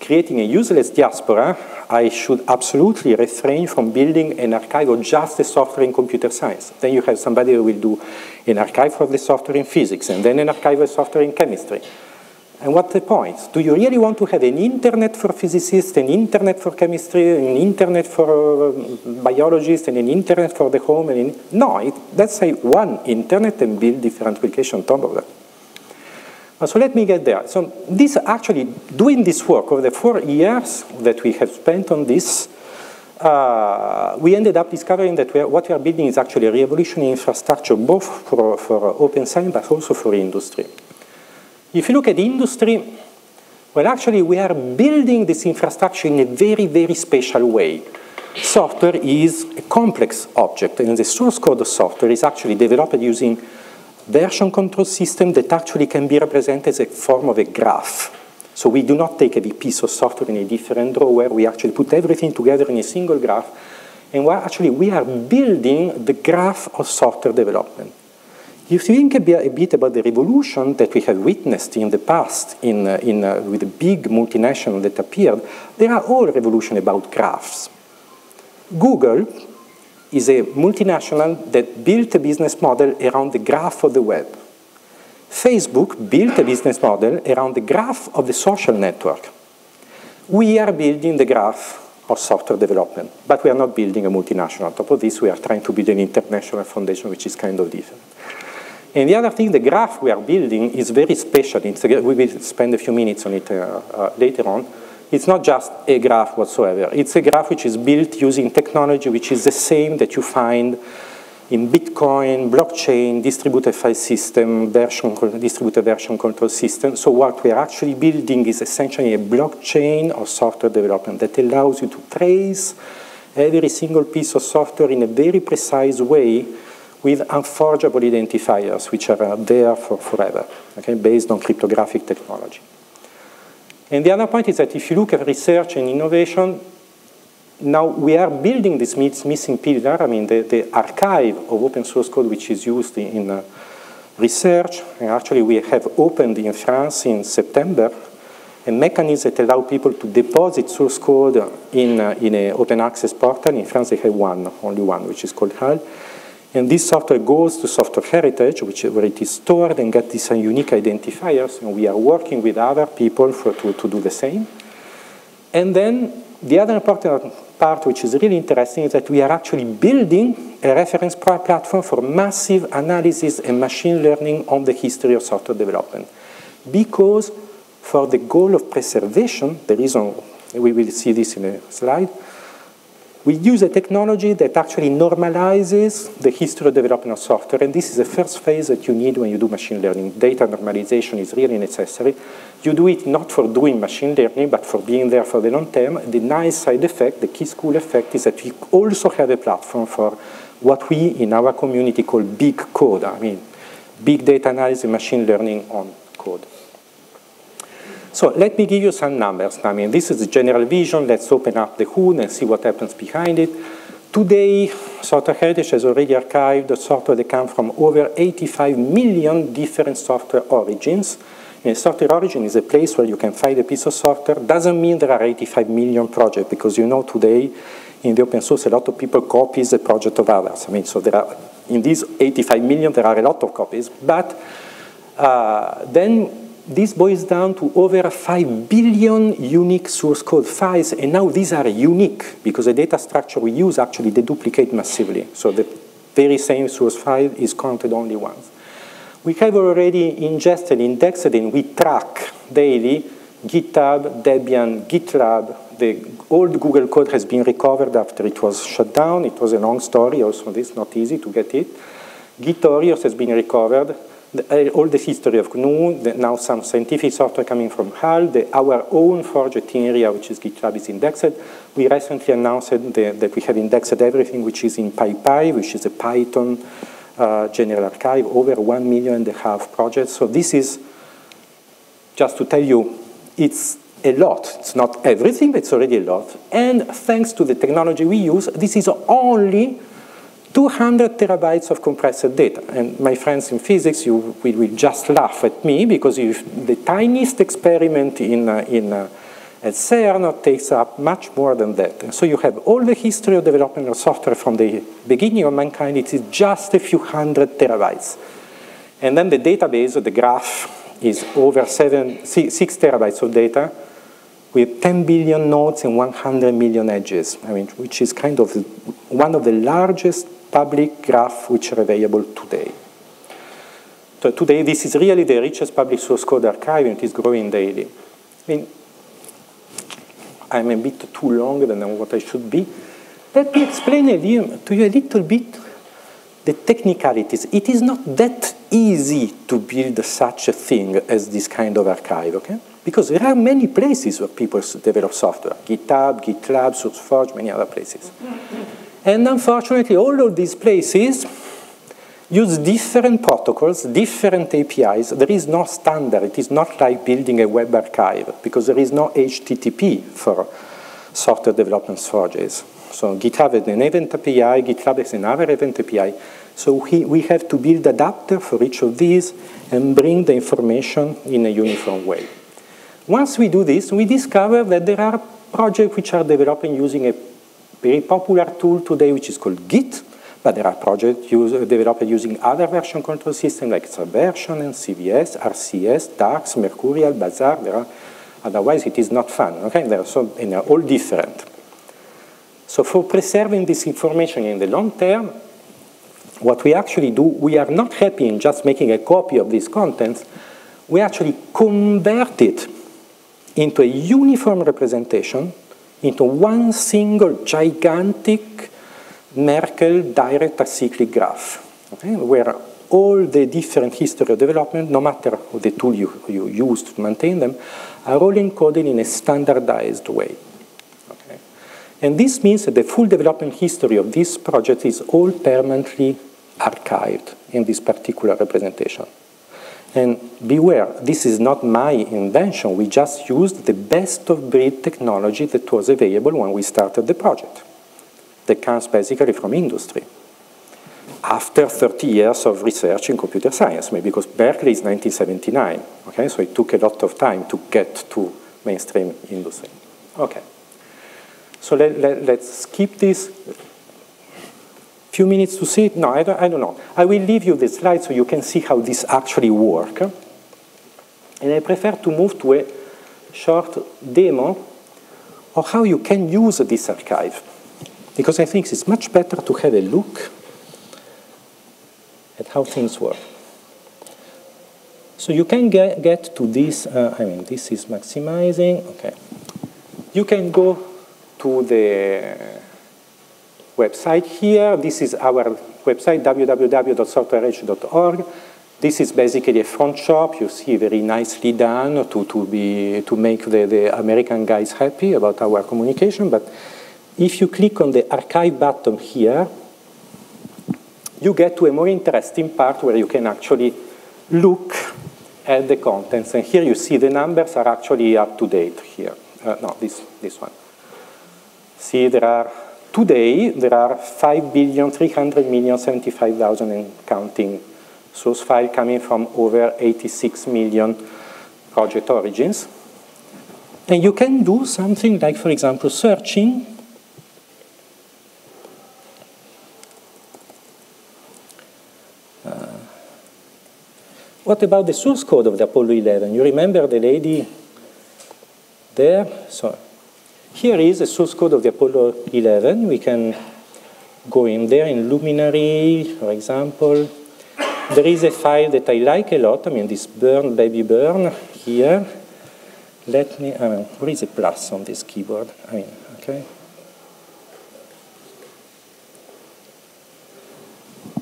creating a useless diaspora, I should absolutely refrain from building an archive of just the software in computer science. Then you have somebody who will do an archive for the software in physics, and then an archive of software in chemistry. And what's the point? Do you really want to have an internet for physicists, an internet for chemistry, an internet for biologists, and an internet for the home? And in... No, it, let's say one internet and build different applications on top of that. So let me get there. So this actually, doing this work over the four years that we have spent on this, uh, we ended up discovering that we are, what we are building is actually a revolutionary infrastructure, both for, for open science, but also for industry. If you look at industry, well, actually, we are building this infrastructure in a very, very special way. Software is a complex object, and the source code of software is actually developed using version control system that actually can be represented as a form of a graph. So we do not take every piece of software in a different drawer. We actually put everything together in a single graph. And we're actually, we are building the graph of software development. If you think a bit, a bit about the revolution that we have witnessed in the past in, uh, in, uh, with the big multinational that appeared, there are all revolutions about graphs. Google is a multinational that built a business model around the graph of the web. Facebook built a business model around the graph of the social network. We are building the graph of software development, but we are not building a multinational. On top of this, we are trying to build an international foundation, which is kind of different. And the other thing, the graph we are building is very special. It's, we will spend a few minutes on it uh, uh, later on. It's not just a graph whatsoever. It's a graph which is built using technology which is the same that you find in Bitcoin, blockchain, distributed file system, version, distributed version control system. So what we are actually building is essentially a blockchain of software development that allows you to trace every single piece of software in a very precise way with unforgeable identifiers, which are there for forever, okay, based on cryptographic technology. And the other point is that if you look at research and innovation, now we are building this missing pillar, I mean the, the archive of open source code which is used in uh, research. And actually we have opened in France in September a mechanism that allows people to deposit source code in, uh, in an open access portal. In France they have one, only one, which is called HAL. And this software goes to Software Heritage, which, where it is stored and gets these unique identifiers, and we are working with other people for, to, to do the same. And then the other important part, which is really interesting, is that we are actually building a reference platform for massive analysis and machine learning on the history of software development. Because for the goal of preservation, the reason, we will see this in a slide, we use a technology that actually normalizes the history of development of software, and this is the first phase that you need when you do machine learning. Data normalization is really necessary. You do it not for doing machine learning, but for being there for the long term. The nice side effect, the key school effect, is that we also have a platform for what we in our community call big code. I mean, big data analysis and machine learning on code. So let me give you some numbers. I mean, this is the general vision. Let's open up the hood and see what happens behind it. Today, Software Heritage has already archived the software that comes from over eighty-five million different software origins. And a software origin is a place where you can find a piece of software. Doesn't mean there are eighty-five million projects, because you know today in the open source, a lot of people copy the project of others. I mean, so there are, in these eighty-five million, there are a lot of copies. But uh, then, this boils down to over five billion unique source code files, and now these are unique, because the data structure we use actually they duplicate massively. So the very same source file is counted only once. We have already ingested, indexed, and we track daily GitHub, Debian, GitLab. The old Google Code has been recovered after it was shut down. It was a long story, also this, not easy to get it. Gitorious has been recovered. The, uh, all the history of G N U, the, now some scientific software coming from HAL, the, our own project INRIA, which is GitLab, is indexed. We recently announced the, that we have indexed everything which is in PyPy, which is a Python uh, general archive, over one million and a half projects. So this is, just to tell you It's a lot. It's not everything, but it's already a lot. And thanks to the technology we use, this is only two hundred terabytes of compressed data. And my friends in physics, you will, will just laugh at me, because if the tiniest experiment in, uh, in uh, at CERN takes up much more than that. And so you have all the history of development of software from the beginning of mankind. It is just a few hundred terabytes. And then the database, or the graph, is over seven, six, six terabytes of data with ten billion nodes and one hundred million edges, I mean, which is kind of one of the largest public graphs which are available today. So today, this is really the richest public source code archive, and it is growing daily. I mean, I'm a bit too long than what I should be. Let me explain a little, to you a little bit the technicalities. It is not that easy to build such a thing as this kind of archive, okay? Because there are many places where people develop software. GitHub, GitLab, SourceForge, many other places. And unfortunately, all of these places use different protocols, different A P Is. There is no standard. It is not like building a web archive, because there is no H T T P for software development surges. So GitHub has an event A P I, GitLab has another event A P I. So we, we have to build adapter for each of these and bring the information in a uniform way. Once we do this, we discover that there are projects which are developing using a very popular tool today, which is called Git, but there are projects developed using other version control systems like Subversion and C V S, R C S, Darx, Mercurial, Bazaar. There are, otherwise it is not fun, okay? They're so, and they're all different. So for preserving this information in the long term, what we actually do, we are not happy in just making a copy of these contents, we actually convert it into a uniform representation, into one single gigantic Merkle direct acyclic graph, okay, where all the different history of development, no matter the tool you, you use to maintain them, are all encoded in a standardized way. Okay. And this means that the full development history of this project is all permanently archived in this particular representation. And beware, this is not my invention. We just used the best of breed technology that was available when we started the project. That comes basically from industry. After thirty years of research in computer science, maybe because Berkeley is nineteen seventy-nine, okay? So it took a lot of time to get to mainstream industry. Okay, so let, let, let's skip this. Few minutes to see it? No, I don't, I don't know. I will leave you the slide so you can see how this actually works. And I prefer to move to a short demo of how you can use this archive, because I think it's much better to have a look at how things work. So you can get, get to this, uh, I mean, this is maximizing, okay. You can go to the website here. This is our website, w w w dot software heritage dot org. This is basically a front shop. You see very nicely done to, to, be, to make the, the American guys happy about our communication. But if you click on the archive button here, you get to a more interesting part where you can actually look at the contents. And here you see the numbers are actually up to date here. Uh, no, this, this one. See, there are today, there are five billion, three hundred million, seventy-five thousand and counting source files coming from over eighty-six million project origins. And you can do something like, for example, searching. Uh, what about the source code of the Apollo eleven? You remember the lady there? So, here is the source code of the Apollo eleven. We can go in there in Luminary, for example. There is a file that I like a lot. I mean, this burn, baby burn here. Let me, I mean, where is the plus on this keyboard? I mean, okay.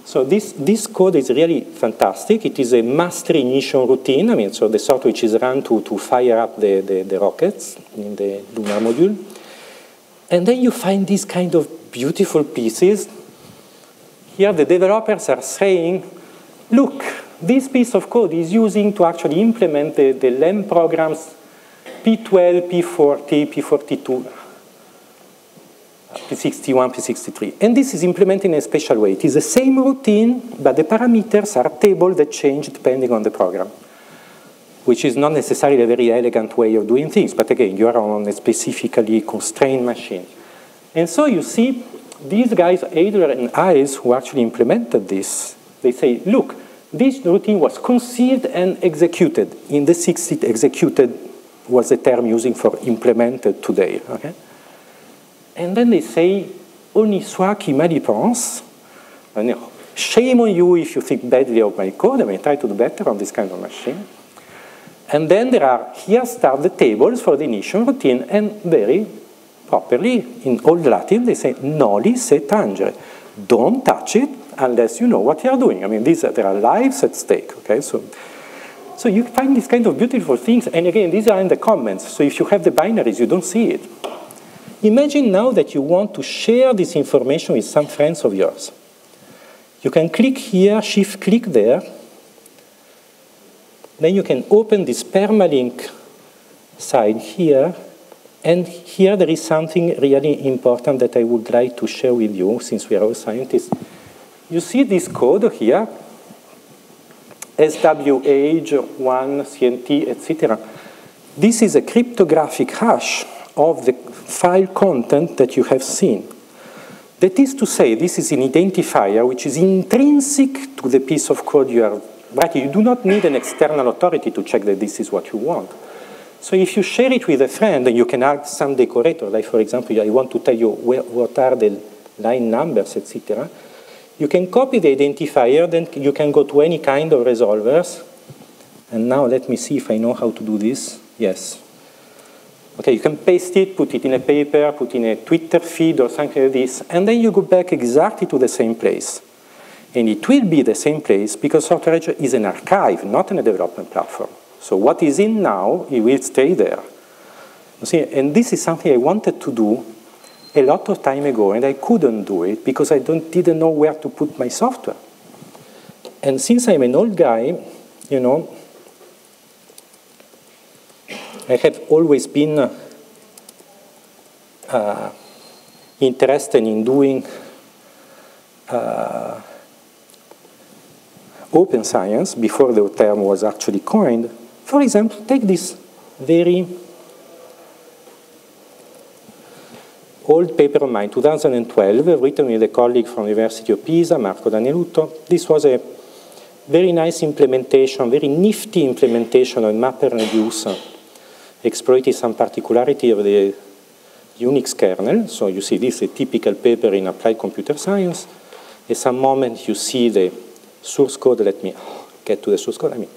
So this, this code is really fantastic. It is a master ignition routine. I mean, so the sort which is run to, to fire up the, the, the rockets in the lunar module. And then you find these kind of beautiful pieces. Here the developers are saying, look, this piece of code is using to actually implement the, the LEM programs P twelve, P forty, P forty-two, P sixty-one, P sixty-three. And this is implemented in a special way. It is the same routine, but the parameters are tables that change depending on the program, which is not necessarily a very elegant way of doing things. But again, you are on a specifically constrained machine. And so you see these guys, Adler and Hayes, who actually implemented this, they say, look, this routine was conceived and executed. In the sixties, executed was the term using for implemented today. Okay? And then they say, on y soit qui mal y pense. And, you know, shame on you if you think badly of my code. I mean, try to do better on this kind of machine. And then there are, here start the tables for the initial routine, and very properly, in Old Latin, they say, noli se tangere. Don't touch it unless you know what you are doing. I mean, these are, there are lives at stake, okay? So, so you find these kind of beautiful things, and again, these are in the comments, so if you have the binaries, you don't see it. Imagine now that you want to share this information with some friends of yours. You can click here, shift-click there, then you can open this permalink side here, and here there is something really important that I would like to share with you, since we are all scientists. You see this code here, S W H one C N T, et cetera. This is a cryptographic hash of the file content that you have seen. That is to say, this is an identifier which is intrinsic to the piece of code you are. But you do not need an external authority to check that this is what you want. So if you share it with a friend, and you can add some decorator, like for example, I want to tell you where, what are the line numbers, et cetera. You can copy the identifier, then you can go to any kind of resolvers. And now let me see if I know how to do this. Yes. Okay, you can paste it, put it in a paper, put in a Twitter feed or something like this, and then you go back exactly to the same place. And it will be the same place because Software Heritage is an archive, not a development platform. So what is in now, it will stay there. You see, and this is something I wanted to do a lot of time ago, and I couldn't do it because I don't, didn't know where to put my software. And since I'm an old guy, you know, I have always been uh, interested in doing uh, open science, before the term was actually coined. For example, take this very old paper of mine, two thousand twelve, written with a colleague from the University of Pisa, Marco Danieluto. This was a very nice implementation, very nifty implementation of MapperReduce, exploiting some particularity of the Unix kernel. So you see this is a typical paper in applied computer science. At some moment you see the source code, let me get to the source code, I mean.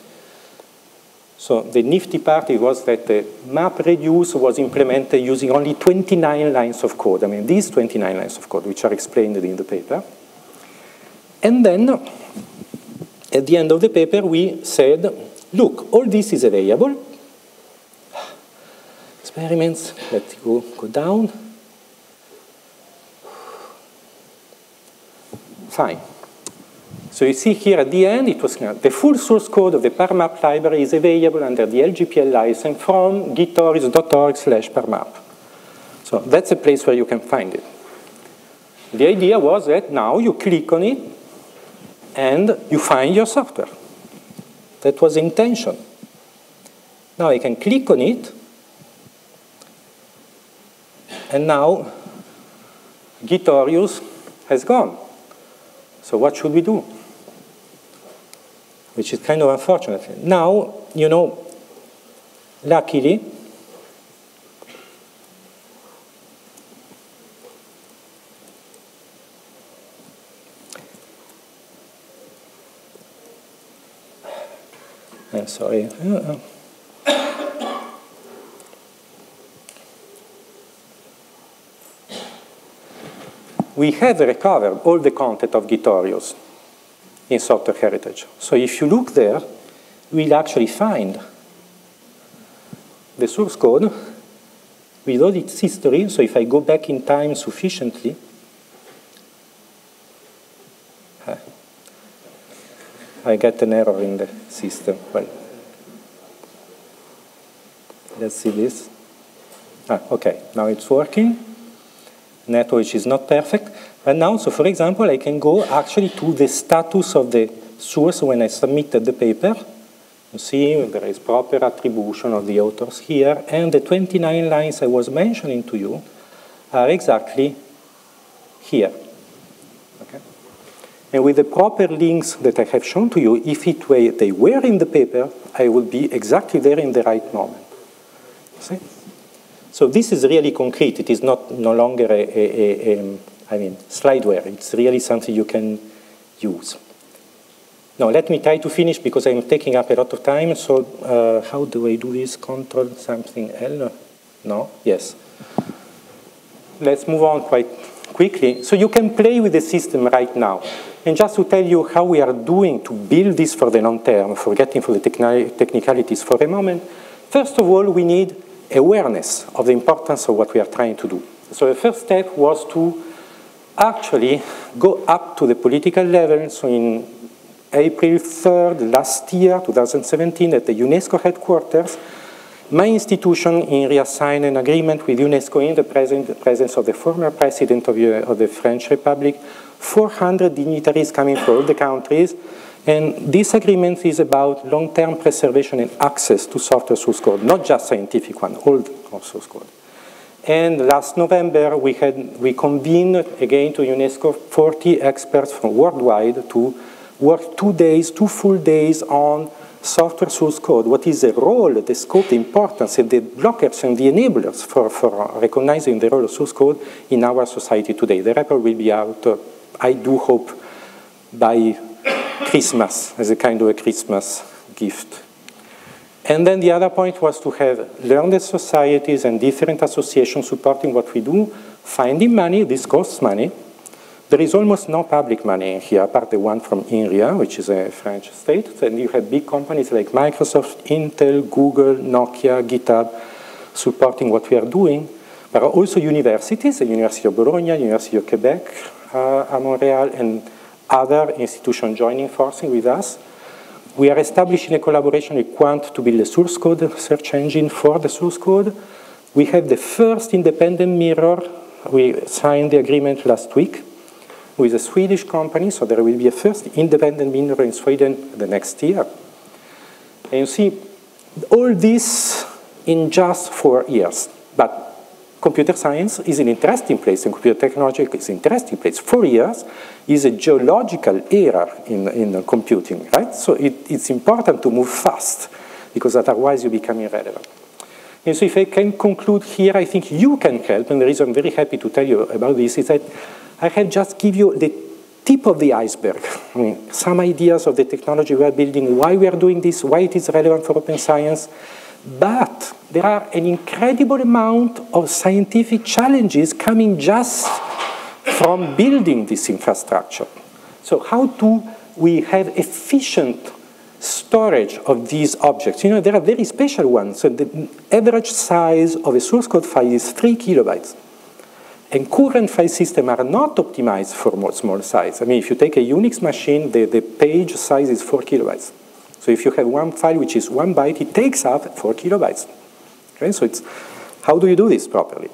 So the nifty part was that the map reduce was implemented using only twenty-nine lines of code. I mean, these twenty-nine lines of code, which are explained in the paper. And then, at the end of the paper, we said, look, all this is available. Experiments, let's go, go down. Fine. So you see here at the end, it was the full source code of the ParMap library is available under the L G P L license from gitorious dot org slash parmap. So that's a place where you can find it. The idea was that now you click on it and you find your software. That was the intention. Now I can click on it, and now Gitorious has gone. So what should we do? Which is kind of unfortunate. Now, you know, luckily, I'm sorry. Uh-oh. We have recovered all the content of Gitorious in Software Heritage. So if you look there, we'll actually find the source code with all its history. So if I go back in time sufficiently, I get an error in the system. Well, let's see this. Ah, okay, now it's working. Network is not perfect. But now, so for example, I can go actually to the status of the source when I submitted the paper. You see, there is proper attribution of the authors here. And the twenty-nine lines I was mentioning to you are exactly here. Okay. And with the proper links that I have shown to you, if it were, they were in the paper, I would be exactly there in the right moment. See? So this is really concrete. It is not no longer a, a, a, a I mean, slideware. It's really something you can use. Now, let me try to finish because I'm taking up a lot of time. So uh, how do I do this? Control something else? No? Yes. Let's move on quite quickly. So you can play with the system right now. And just to tell you how we are doing to build this for the long term, forgetting for the techni- technicalities for a moment, first of all, we need awareness of the importance of what we are trying to do. So the first step was to actually go up to the political level. So in April third last year, two thousand seventeen, at the UNESCO headquarters, my institution, INRIA, signed an agreement with UNESCO in the present, the presence of the former president of, of the French Republic, four hundred dignitaries coming from all the countries, and this agreement is about long-term preservation and access to software source code, not just scientific one, all source code. And last November, we, had, we convened again to UNESCO forty experts from worldwide to work two days, two full days on software source code. What is the role, the scope, the importance, and the blockers and the enablers for, for recognizing the role of source code in our society today? The report will be out, uh, I do hope, by Christmas, as a kind of a Christmas gift. And then the other point was to have learned societies and different associations supporting what we do, finding money. This costs money. There is almost no public money in here, apart the one from INRIA, which is a French state. And you had big companies like Microsoft, Intel, Google, Nokia, GitHub, supporting what we are doing. But also universities, the University of Bologna, University of Quebec, uh, Montreal, and other institutions joining forces with us. We are establishing a collaboration with Quant to build a source code search engine for the source code. We have the first independent mirror. We signed the agreement last week with a Swedish company, so there will be a first independent mirror in Sweden the next year. And you see, all this in just four years. But computer science is an interesting place, and computer technology is an interesting place. Four years is a geological era in, in computing, right? So it, it's important to move fast, because otherwise you become irrelevant. And so if I can conclude here, I think you can help, and the reason I'm very happy to tell you about this is that I have just give you the tip of the iceberg. I mean, some ideas of the technology we are building, why we are doing this, why it is relevant for open science. But there are an incredible amount of scientific challenges coming just from building this infrastructure. So how do we have efficient storage of these objects? You know, there are very special ones. So the average size of a source code file is three kilobytes. And current file systems are not optimized for more small size. I mean, if you take a Unix machine, the, the page size is four kilobytes. So if you have one file which is one byte, it takes up four kilobytes. Okay? So it's, how do you do this properly?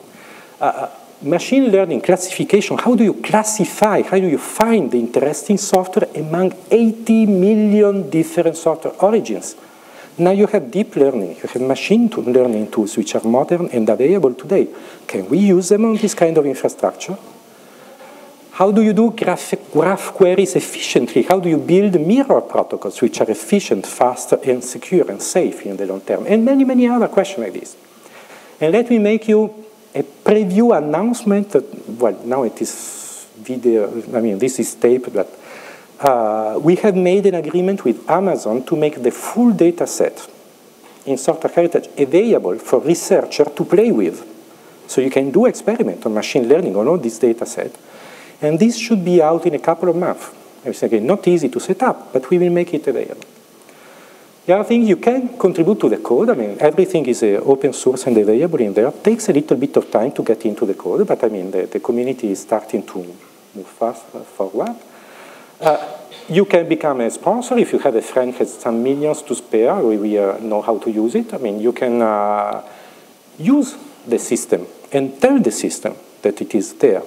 Uh, machine learning classification, how do you classify, how do you find the interesting software among eighty million different software origins? Now you have deep learning, you have machine learning tools which are modern and available today. Can we use them on this kind of infrastructure? How do you do graph, graph queries efficiently? How do you build mirror protocols which are efficient, faster, and secure, and safe in the long term? And many, many other questions like this. And let me make you a preview announcement that, well, now it is video, I mean, this is tape, but Uh, we have made an agreement with Amazon to make the full data set in Software Heritage available for researchers to play with. So you can do experiment on machine learning on all this data set. And this should be out in a couple of months. It's again not easy to set up, but we will make it available. The other thing, you can contribute to the code. I mean, everything is uh, open source and available in there. It takes a little bit of time to get into the code, but I mean, the, the community is starting to move fast forward. Uh, you can become a sponsor if you have a friend who has some millions to spare. We, we uh, know how to use it. I mean, you can uh, use the system and tell the system that it is there.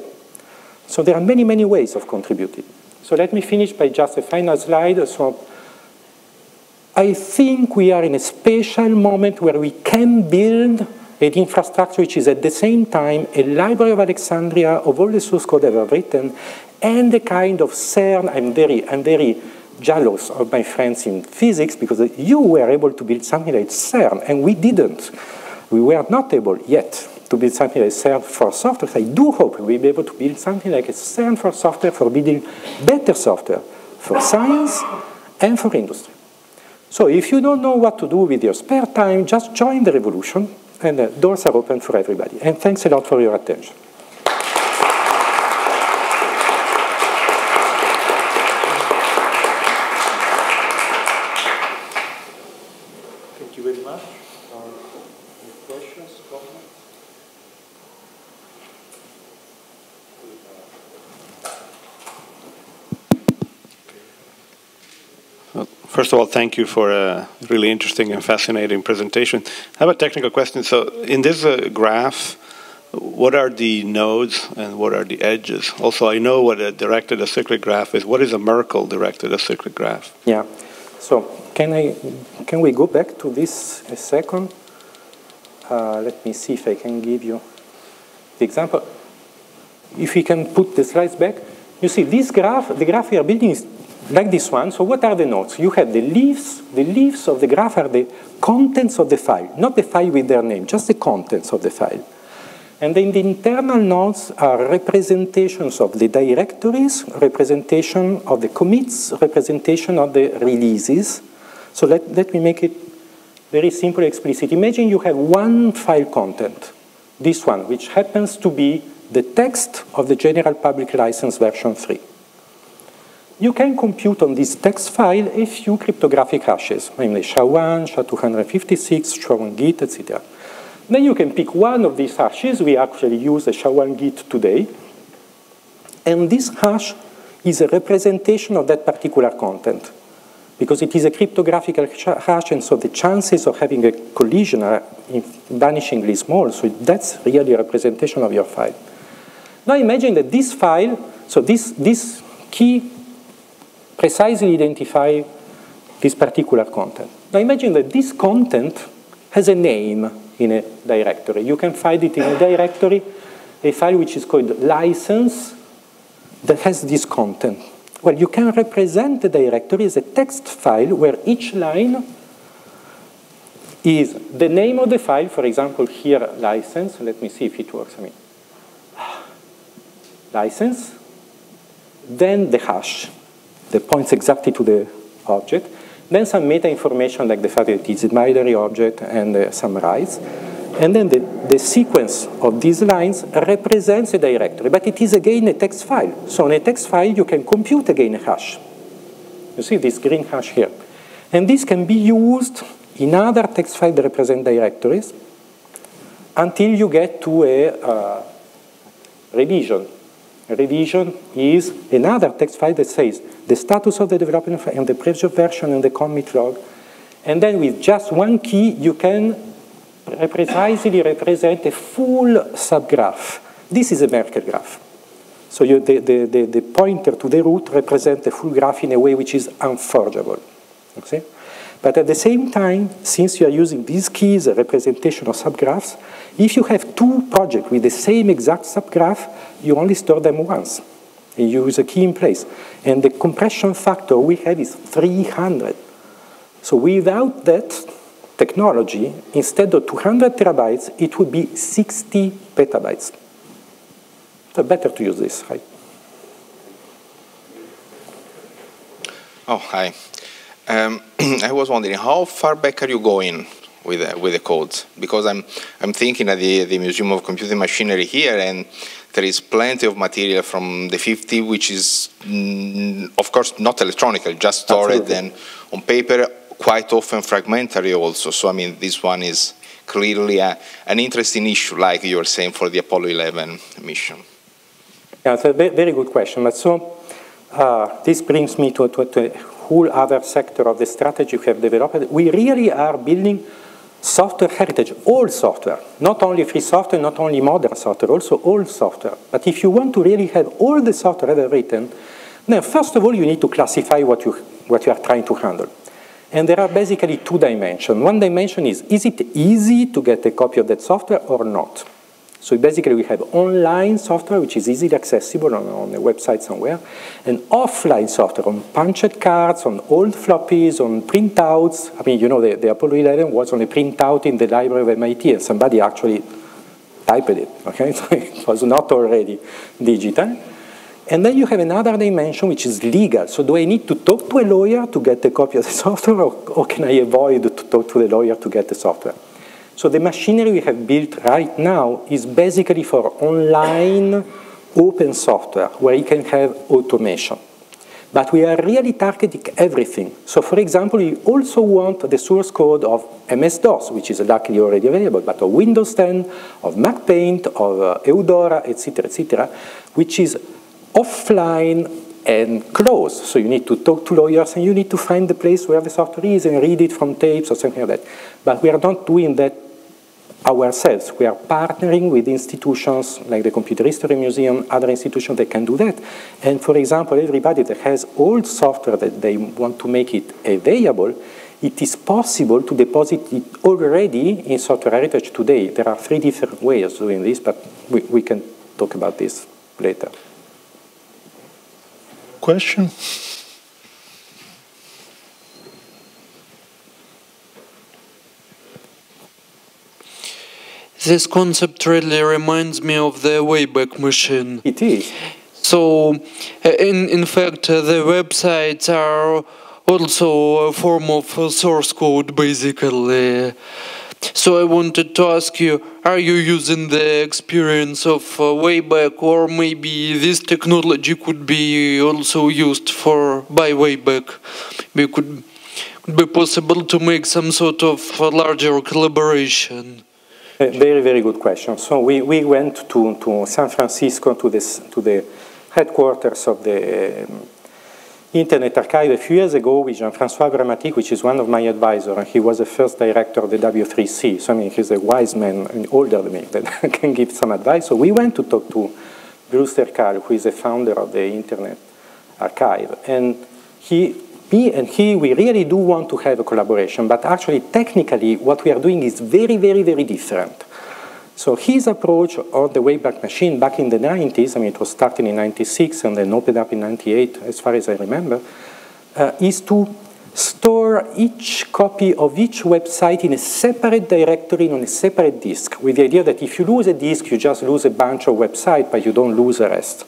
So there are many, many ways of contributing. So let me finish by just a final slide. So I think we are in a special moment where we can build an infrastructure which is at the same time a library of Alexandria of all the source code ever written and a kind of CERN. I'm very, I'm very jealous of my friends in physics because you were able to build something like CERN and we didn't. We were not able yet to build something like CERN for software. I do hope we'll be able to build something like a CERN for software, for building better software for science and for industry. So if you don't know what to do with your spare time, just join the revolution. And the doors are open for everybody. And thanks a lot for your attention. Thank you very much. Are any questions, comments? First of all, thank you for uh, really interesting and fascinating presentation. I have a technical question. So in this uh, graph, what are the nodes and what are the edges? Also, I know what a directed acyclic graph is. What is a Merkle directed acyclic graph? Yeah. So can I, can we go back to this a second? Uh, let me see if I can give you the example. If we can put the slides back. You see, this graph, the graph we are building is like this one. So what are the nodes? You have the leaves. The leaves of the graph are the contents of the file, not the file with their name, just the contents of the file. And then the internal nodes are representations of the directories, representation of the commits, representation of the releases. So let, let me make it very simple and explicit. Imagine you have one file content, this one, which happens to be the text of the General Public License version three. You can compute on this text file a few cryptographic hashes, namely S H A one, S H A two fifty-six, S H A one Git, et cetera. Then you can pick one of these hashes. We actually use a S H A one Git today. And this hash is a representation of that particular content because it is a cryptographic hash, and so the chances of having a collision are vanishingly small. So that's really a representation of your file. Now imagine that this file, so this, this key precisely identify this particular content. Now imagine that this content has a name in a directory. You can find it in a directory, a file which is called license that has this content. Well, you can represent the directory as a text file where each line is the name of the file, for example, here license. Let me see if it works. I mean, license, then the hash that points exactly to the object, then some meta information like the fact that it is a binary object and uh, summarize, and then the, the sequence of these lines represents a directory, but it is again a text file. So on a text file, you can compute again a hash. You see this green hash here. And this can be used in other text files that represent directories until you get to a uh, revision. Revision is another text file that says the status of the development and the previous version and the commit log. And then with just one key, you can precisely represent a full subgraph. This is a Merkle graph. So you, the, the, the, the pointer to the root represents the full graph in a way which is unforgeable. Okay? But at the same time, since you are using these keys, a representation of subgraphs, if you have two projects with the same exact subgraph, you only store them once. And you use a key in place. And the compression factor we have is three hundred. So without that technology, instead of two hundred terabytes, it would be sixty petabytes. So better to use this, right? Oh, hi. Um, I was wondering, how far back are you going with uh, with the codes? Because I'm I'm thinking at the the Museum of Computing Machinery here, and there is plenty of material from the fifties, which is mm, of course not electronically, just stored and on paper, quite often fragmentary also. So I mean, this one is clearly a, an interesting issue, like you were saying for the Apollo eleven mission. Yeah, it's a very good question. But so uh, this brings me to to. to whole other sector of the strategy we have developed. We really are building software heritage, all software, not only free software, not only modern software, also all software. But if you want to really have all the software ever written, then first of all you need to classify what you, what you are trying to handle. And there are basically two dimensions. One dimension is, is it easy to get a copy of that software or not? So basically we have online software, which is easily accessible on, on a website somewhere, and offline software on punched cards, on old floppies, on printouts. I mean, you know, the, the Apollo eleven was on a printout in the library of M I T, and somebody actually typed it, okay? So it was not already digital. And then you have another dimension, which is legal. So do I need to talk to a lawyer to get a copy of the software, or, or can I avoid to talk to the lawyer to get the software? So the machinery we have built right now is basically for online open software where you can have automation. But we are really targeting everything. So for example, you also want the source code of M S DOS, which is luckily already available, but of Windows ten, of Mac Paint, of uh, Eudora, et cetera, et cetera, which is offline and closed. So you need to talk to lawyers and you need to find the place where the software is and read it from tapes or something like that. But we are not doing that ourselves. We are partnering with institutions like the Computer History Museum, other institutions that can do that. And for example, everybody that has old software that they want to make it available, it is possible to deposit it already in Software Heritage today. There are three different ways of doing this, but we, we can talk about this later. Question? This concept really reminds me of the Wayback Machine. It is. So, in, in fact, uh, the websites are also a form of uh, source code, basically. So I wanted to ask you, are you using the experience of uh, Wayback, or maybe this technology could be also used for by Wayback? It could be possible to make some sort of larger collaboration. Uh, very, very good question. So we, we went to, to San Francisco, to, this, to the headquarters of the um, Internet Archive a few years ago with Jean-François Bramatique, which is one of my advisors, and he was the first director of the W three C. So I mean, he's a wise man and older than me that can give some advice. So we went to talk to Bruce Terkal, who is the founder of the Internet Archive. And he... Me and he, we really do want to have a collaboration, but actually technically what we are doing is very, very, very different. So his approach on the Wayback Machine back in the nineties, I mean it was started in ninety-six and then opened up in ninety-eight, as far as I remember, uh, is to store each copy of each website in a separate directory on a separate disk, with the idea that if you lose a disk, you just lose a bunch of websites, but you don't lose the rest.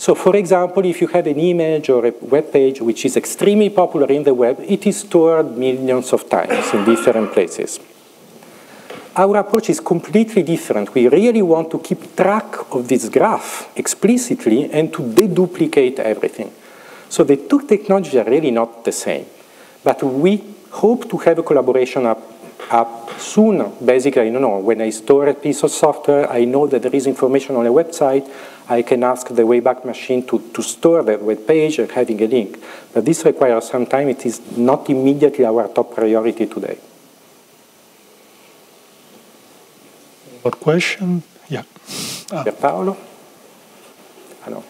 So for example, if you have an image or a web page which is extremely popular in the web, it is stored millions of times in different places. Our approach is completely different. We really want to keep track of this graph explicitly and to deduplicate everything. So the two technologies are really not the same, but we hope to have a collaboration up, up soon. Basically, I don't know, when I store a piece of software, I know that there is information on a website, I can ask the Wayback Machine to, to store that web page and having a link. But this requires some time. It is not immediately our top priority today. More question? Yeah. Ah. Pierpaolo? Hello.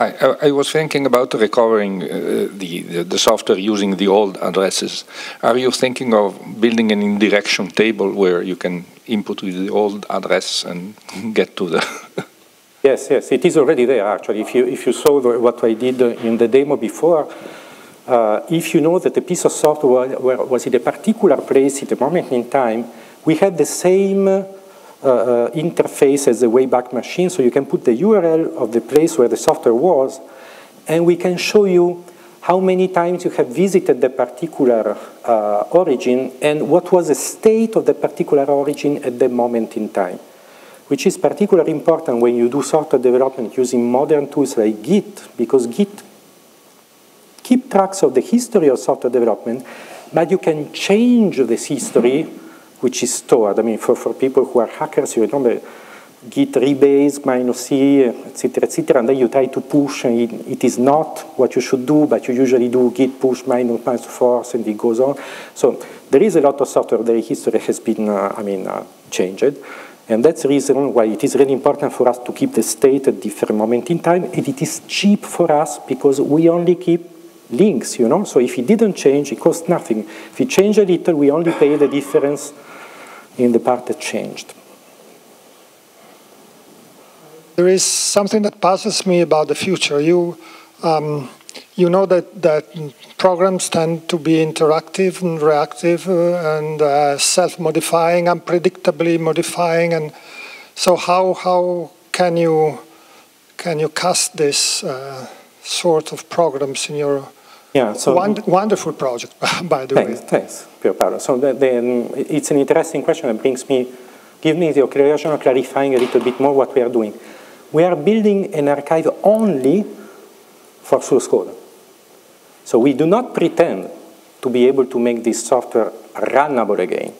I, I was thinking about recovering uh, the, the, the software using the old addresses. Are you thinking of building an indirection table where you can input with the old address and get to the... Yes, yes, it is already there, actually. If you, if you saw the, what I did in the demo before, uh, if you know that a piece of software was in a particular place at a moment in time, we had the same... Uh, uh, interface as the Wayback Machine, so you can put the U R L of the place where the software was, and we can show you how many times you have visited the particular uh, origin and what was the state of the particular origin at the moment in time, which is particularly important when you do software development using modern tools like Git, because Git keeps tracks of the history of software development, but you can change this history which is stored. I mean, for, for people who are hackers, you remember git rebase minus e, etc., et cetera, and then you try to push, and it, it is not what you should do, but you usually do git push minus minus force, and it goes on. So there is a lot of software, the history has been, uh, I mean, uh, changed, and that's the reason why it is really important for us to keep the state at different moment in time, and it is cheap for us because we only keep links, you know, so if it didn't change, it costs nothing. If it changed a little, we only pay the difference in the part that changed. There is something that puzzles me about the future. You, um, you know that, that programs tend to be interactive and reactive uh, and uh, self-modifying, unpredictably modifying, and so how how can you can you cast this uh, sort of programs in your yeah, so wonder, wonderful project, by the thanks, way? Thanks, Pier Paolo. So the, the, it's an interesting question that brings me, give me the occasion of clarifying a little bit more what we are doing. We are building an archive only for source code. So we do not pretend to be able to make this software runnable again.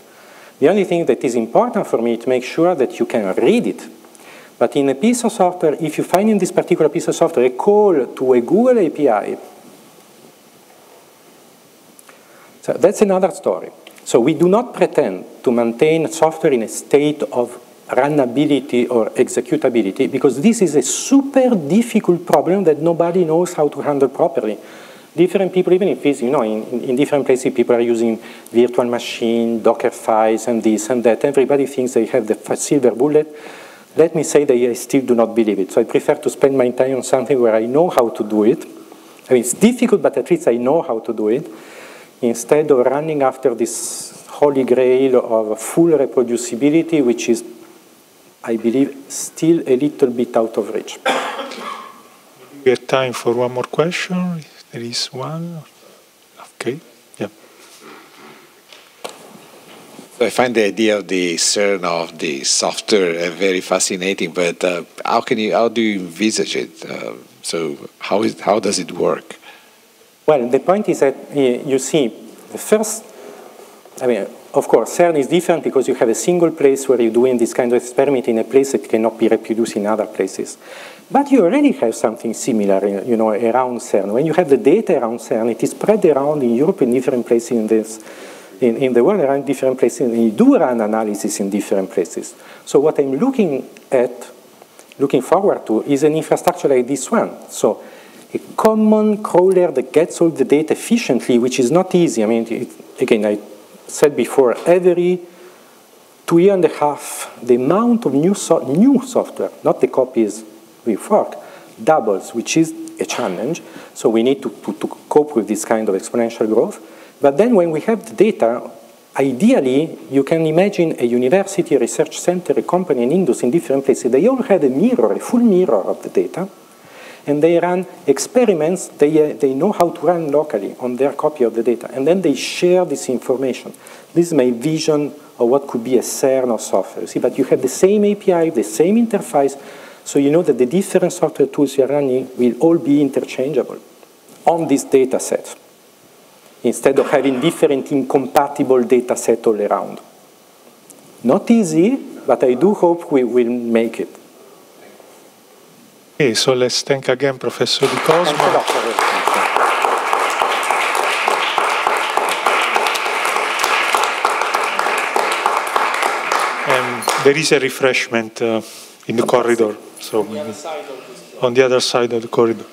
The only thing that is important for me is to make sure that you can read it. But in a piece of software, if you find in this particular piece of software a call to a Google A P I, so that's another story. So we do not pretend to maintain software in a state of runnability or executability, because this is a super difficult problem that nobody knows how to handle properly. Different people, even if it's, you know, in, in different places, people are using virtual machine, Docker files, and this and that. Everybody thinks they have the silver bullet. Let me say that I still do not believe it. So I prefer to spend my time on something where I know how to do it. I mean, it's difficult, but at least I know how to do it, instead of running after this holy grail of full reproducibility, which is, I believe, still a little bit out of reach. We have time for one more question, if there is one. Okay, yeah. I find the idea of the CERN of the software very fascinating, but uh, how can you, how do you envisage it? Uh, so how is, how does it work? Well, the point is that, uh, you see, the first, I mean, of course, CERN is different because you have a single place where you're doing this kind of experiment in a place that cannot be reproduced in other places. But you already have something similar, you know, around CERN. When you have the data around CERN, it is spread around in Europe in different places in, this, in, in the world, around different places, and you do run analysis in different places. So what I'm looking at, looking forward to, is an infrastructure like this one. So a common crawler that gets all the data efficiently, which is not easy. I mean, it, again, I said before, every two year and a half, the amount of new, so new software, not the copies we fork, doubles, which is a challenge. So we need to, to, to cope with this kind of exponential growth. But then when we have the data, ideally, you can imagine a university, a research center, a company, an industry in different places. They all had a mirror, a full mirror of the data, and they run experiments they, uh, they know how to run locally on their copy of the data, and then they share this information. This is my vision of what could be a CERN of software. You see, but you have the same A P I, the same interface, so you know that the different software tools you're running will all be interchangeable on this data set, instead of having different incompatible data set all around. Not easy, but I do hope we will make it. Okay, so let's thank again Professor Di Cosmo. And there is a refreshment uh, in the corridor, so on the other side of the corridor.